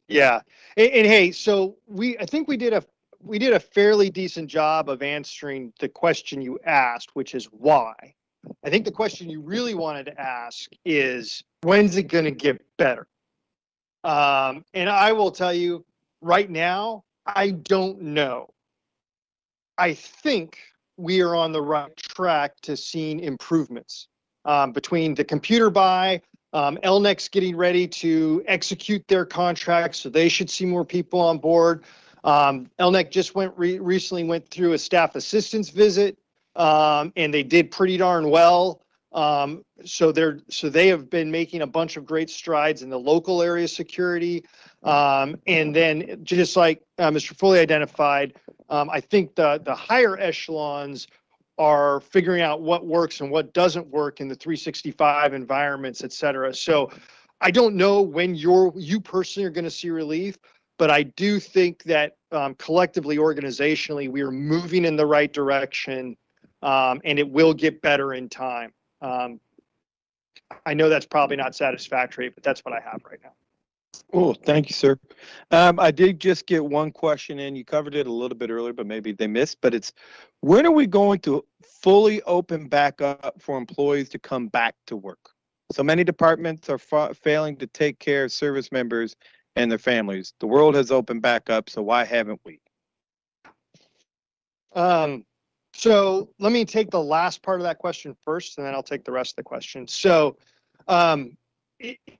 Yeah. And, and hey, so we, I think we did a, we did a fairly decent job of answering the question you asked, which is why. I think the question you really wanted to ask is, when's it going to get better? Um, and I will tell you right now, I don't know. I think we are on the right track to seeing improvements, um, between the computer buy, Um, L N E C's getting ready to execute their contracts, so they should see more people on board. Um, L N E C just went re recently went through a staff assistance visit, um, and they did pretty darn well. Um, so they're so they have been making a bunch of great strides in the local area security. Um, and then, just like uh, Mister Foley identified, um, I think the the higher echelons are figuring out what works and what doesn't work in the three sixty-five environments, et cetera. So I don't know when you're, you personally are going to see relief, but I do think that um, collectively, organizationally, we are moving in the right direction, um, and it will get better in time. Um, I know that's probably not satisfactory, but that's what I have right now. Oh, thank you, sir. Um, I did just get one question in. You covered it a little bit earlier, but maybe they missed. But it's, when are we going to fully open back up for employees to come back to work? So many departments are fa failing to take care of service members and their families. The world has opened back up, so why haven't we? Um, so let me take the last part of that question first, and then I'll take the rest of the question. So, um,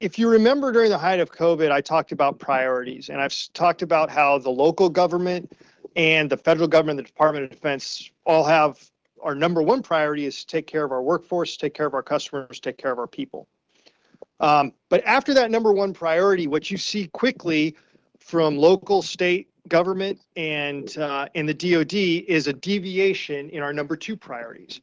if you remember, during the height of COVID, I talked about priorities, and I've talked about how the local government and the federal government, the Department of Defense, all have our number one priority is to take care of our workforce, take care of our customers, take care of our people. Um, but after that number one priority, what you see quickly from local, state government, and uh, and the D O D is a deviation in our number two priorities.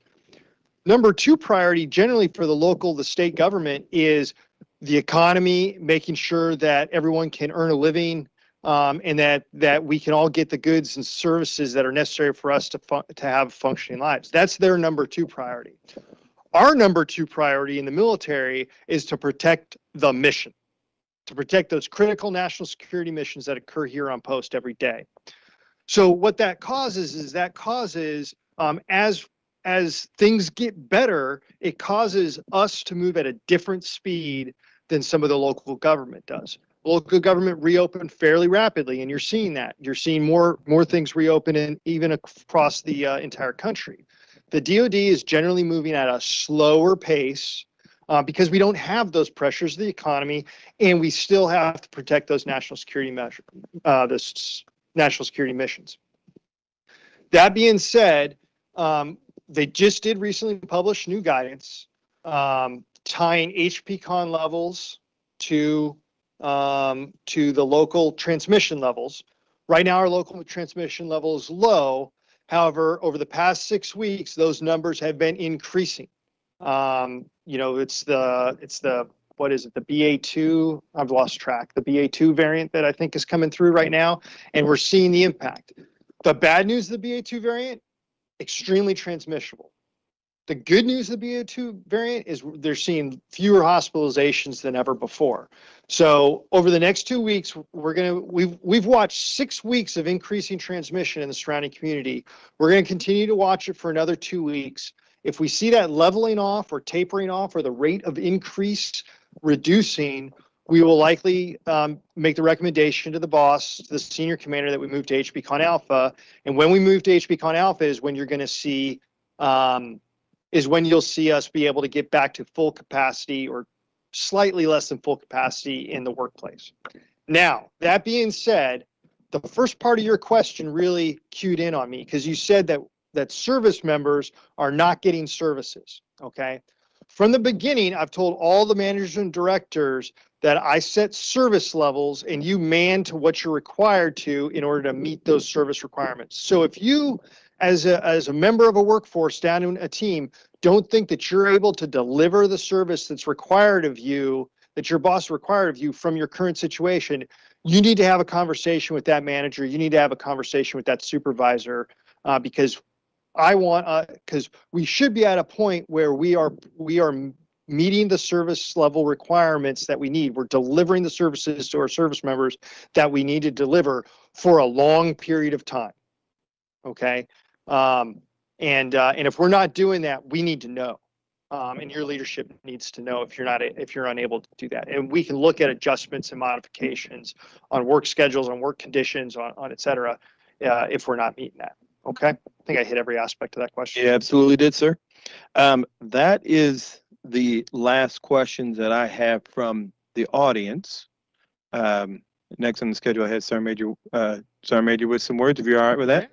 Number two priority generally for the local, the state government is the economy, making sure that everyone can earn a living, um, and that that we can all get the goods and services that are necessary for us to to have functioning lives. That's their number two priority. Our number two priority in the military is to protect the mission, to protect those critical national security missions that occur here on post every day. So what that causes is that causes um, as as things get better, it causes us to move at a different speed than some of the local government does. Local government reopened fairly rapidly, and you're seeing that. You're seeing more, more things reopen in, even across the uh, entire country. The D O D is generally moving at a slower pace uh, because we don't have those pressures of the economy, and we still have to protect those national security measure, uh, this national security missions. That being said, um, they just did recently publish new guidance um, tying H P con levels to um, to the local transmission levels. Right now, our local transmission level is low. However, over the past six weeks, those numbers have been increasing. Um, you know, it's the, it's the, what is it? The B A two, I've lost track, the B A two variant that I think is coming through right now, and we're seeing the impact. The bad news of the B A two variant, extremely transmissible. The good news of the B A two variant is they're seeing fewer hospitalizations than ever before. So over the next two weeks, we're gonna we've we've watched six weeks of increasing transmission in the surrounding community. We're gonna continue to watch it for another two weeks. If we see that leveling off or tapering off or the rate of increase reducing, we will likely um, make the recommendation to the boss, to the senior commander, that we move to H P C O N Alpha. And when we move to H P C O N Alpha is when you're gonna see um, is when you'll see us be able to get back to full capacity or slightly less than full capacity in the workplace. Now, that being said, the first part of your question really cued in on me, because you said that that service members are not getting services, okay? From the beginning, I've told all the managers and directors that I set service levels and you man to what you're required to in order to meet those service requirements. So if you, As a, as a member of a workforce down in a team, don't think that you're able to deliver the service that's required of you, that your boss required of you from your current situation. You need to have a conversation with that manager. You need to have a conversation with that supervisor, uh, because I want, uh, because we should be at a point where we are, we are meeting the service level requirements that we need. We're delivering the services to our service members that we need to deliver for a long period of time. Okay. Um, and, uh, and if we're not doing that, we need to know, um, and your leadership needs to know if you're not, if you're unable to do that. And we can look at adjustments and modifications on work schedules, on work conditions, on, on et cetera, uh, if we're not meeting that. Okay. I think I hit every aspect of that question. You absolutely did, sir. Um, that is the last question that I have from the audience. Um, next on the schedule, I had Sergeant Major, uh, Sergeant Major with some words, if you're all right with that.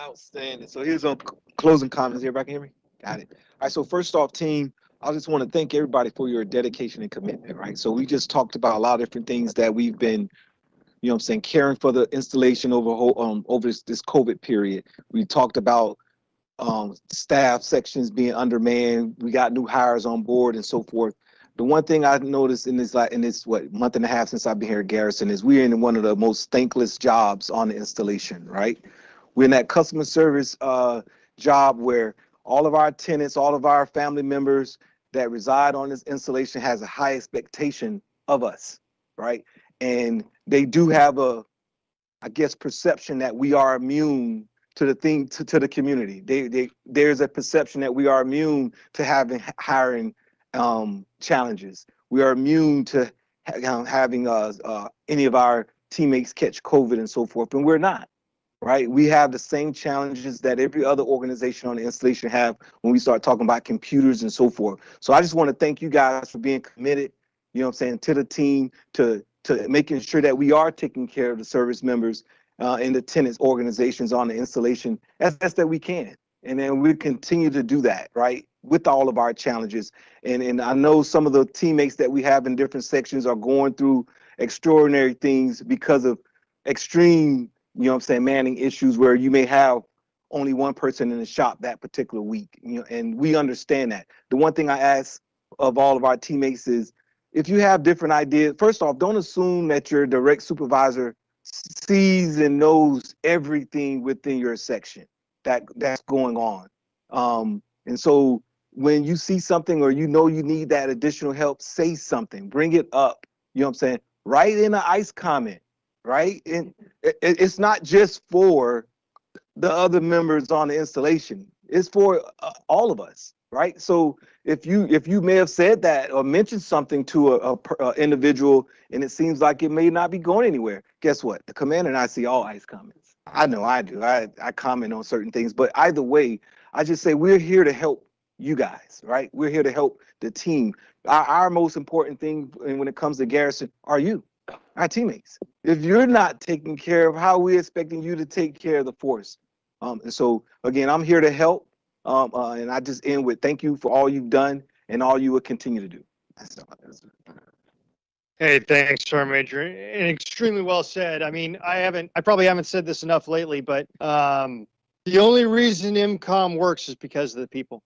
Outstanding. So here's some closing comments. Everybody can hear me? Got it. All right. So first off, team, I just want to thank everybody for your dedication and commitment, right? So we just talked about a lot of different things that we've been, you know what I'm saying, caring for the installation over whole, um, over this, this COVID period. We talked about um, staff sections being undermanned. We got new hires on board and so forth. The one thing I've noticed in this, like in this, what, month and a half since I've been here at Garrison is we're in one of the most thankless jobs on the installation, right? We're in that customer service uh, job where all of our tenants, all of our family members that reside on this installation has a high expectation of us, right? And they do have a, I guess, perception that we are immune to the thing, to, to the community. They, they, there's a perception that we are immune to having hiring um, challenges. We are immune to ha having uh, uh, any of our teammates catch COVID and so forth, and we're not. Right, we have the same challenges that every other organization on the installation have when we start talking about computers and so forth. So I just want to thank you guys for being committed, you know what I'm saying, to the team, to, to making sure that we are taking care of the service members uh, and the tenants organizations on the installation as best that we can. And then we continue to do that, right, with all of our challenges. And, and I know some of the teammates that we have in different sections are going through extraordinary things because of extreme, you know what I'm saying, manning issues where you may have only one person in the shop that particular week, you know, and we understand that. The one thing I ask of all of our teammates is if you have different ideas, first off, don't assume that your direct supervisor sees and knows everything within your section that that's going on. Um, and so when you see something or you know you need that additional help, say something, bring it up, you know what I'm saying? Write in an ICE comment. Right, and it's not just for the other members on the installation. It's for all of us, right? So if you if you may have said that or mentioned something to a, a, a individual, and it seems like it may not be going anywhere, guess what? The commander and I see all ICE comments. I know I do. I I comment on certain things, but either way, I just say we're here to help you guys, right? We're here to help the team. Our, our most important thing, and when it comes to Garrison, are you. Our teammates. If you're not taking care of how we're expecting you to take care of the force. Um, and so, again, I'm here to help. Um, uh, and I just end with thank you for all you've done and all you will continue to do. Hey, thanks, Sergeant Major. And extremely well said. I mean, I haven't, I probably haven't said this enough lately, but um, the only reason I M COM works is because of the people.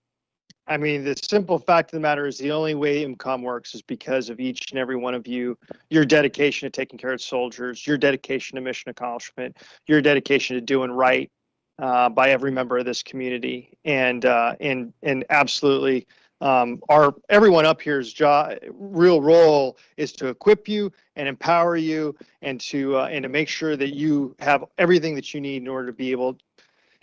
I mean, the simple fact of the matter is the only way I M COM works is because of each and every one of you, your dedication to taking care of soldiers, your dedication to mission accomplishment, your dedication to doing right uh, by every member of this community. And, uh, and, and absolutely, um, our, everyone up here's job, real role is to equip you and empower you and to, uh, and to make sure that you have everything that you need in order to be able to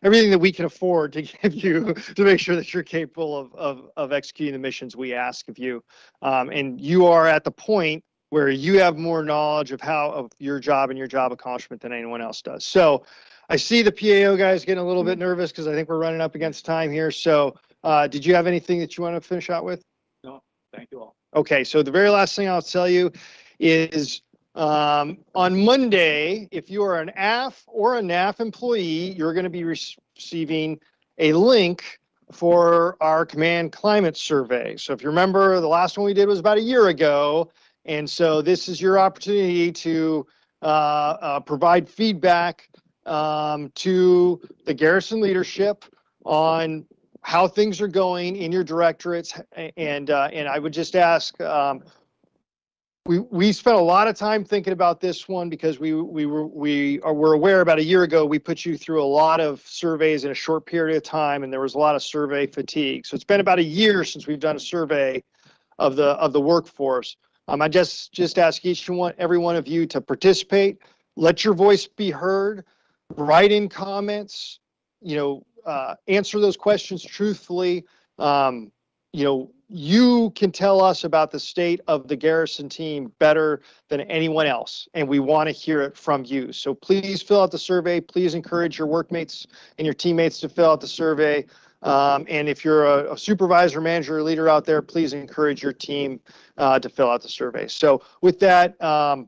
everything that we can afford to give you to make sure that you're capable of, of, of executing the missions we ask of you. Um, and you are at the point where you have more knowledge of how of your job and your job accomplishment than anyone else does. So I see the P A O guys getting a little bit nervous because I think we're running up against time here. So uh, did you have anything that you want to finish out with? No, thank you all. Okay, so the very last thing I'll tell you is Um, on Monday, if you are an A F or a N A F employee, you're going to be receiving a link for our command climate survey. So if you remember, the last one we did was about a year ago. And so this is your opportunity to uh, uh, provide feedback um, to the garrison leadership on how things are going in your directorates. And, uh, and I would just ask, um, We we spent a lot of time thinking about this one because we we were we are, were aware about a year ago we put you through a lot of surveys in a short period of time and there was a lot of survey fatigue. So it's been about a year since we've done a survey of the of the workforce. Um, I just just ask each one every one of you to participate, let your voice be heard, write in comments, you know, uh, answer those questions truthfully. Um, you know. You can tell us about the state of the garrison team better than anyone else, and we want to hear it from you. So please fill out the survey. Please encourage your workmates and your teammates to fill out the survey. Um, and if you're a, a supervisor, manager, or leader out there, please encourage your team uh, to fill out the survey. So with that, um,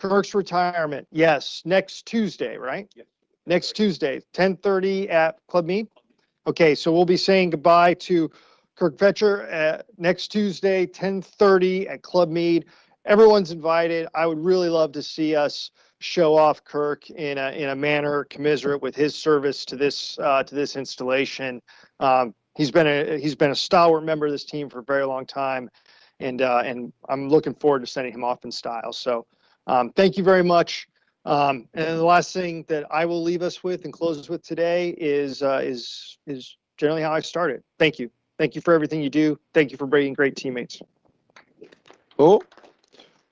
Kirk's retirement. Yes, next Tuesday, right? Yes. Next Tuesday, ten thirty at Club Meade. Okay, so we'll be saying goodbye to Kirk Fechter uh, next Tuesday, ten thirty at Club Meade. Everyone's invited. I would really love to see us show off Kirk in a in a manner commensurate with his service to this uh, to this installation. Um, he's been a he's been a stalwart member of this team for a very long time, and uh, and I'm looking forward to sending him off in style. So um, thank you very much. Um, and the last thing that I will leave us with and close us with today is uh, is is generally how I started. Thank you. Thank you for everything you do. Thank you for bringing great teammates. Cool.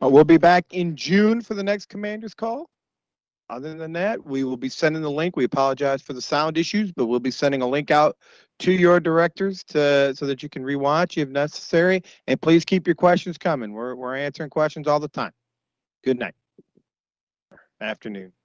Well, we'll be back in June for the next Commander's Call. Other than that, we will be sending the link. We apologize for the sound issues, but we'll be sending a link out to your directors to so that you can rewatch if necessary. And please keep your questions coming. We're, we're answering questions all the time. Good night. Afternoon.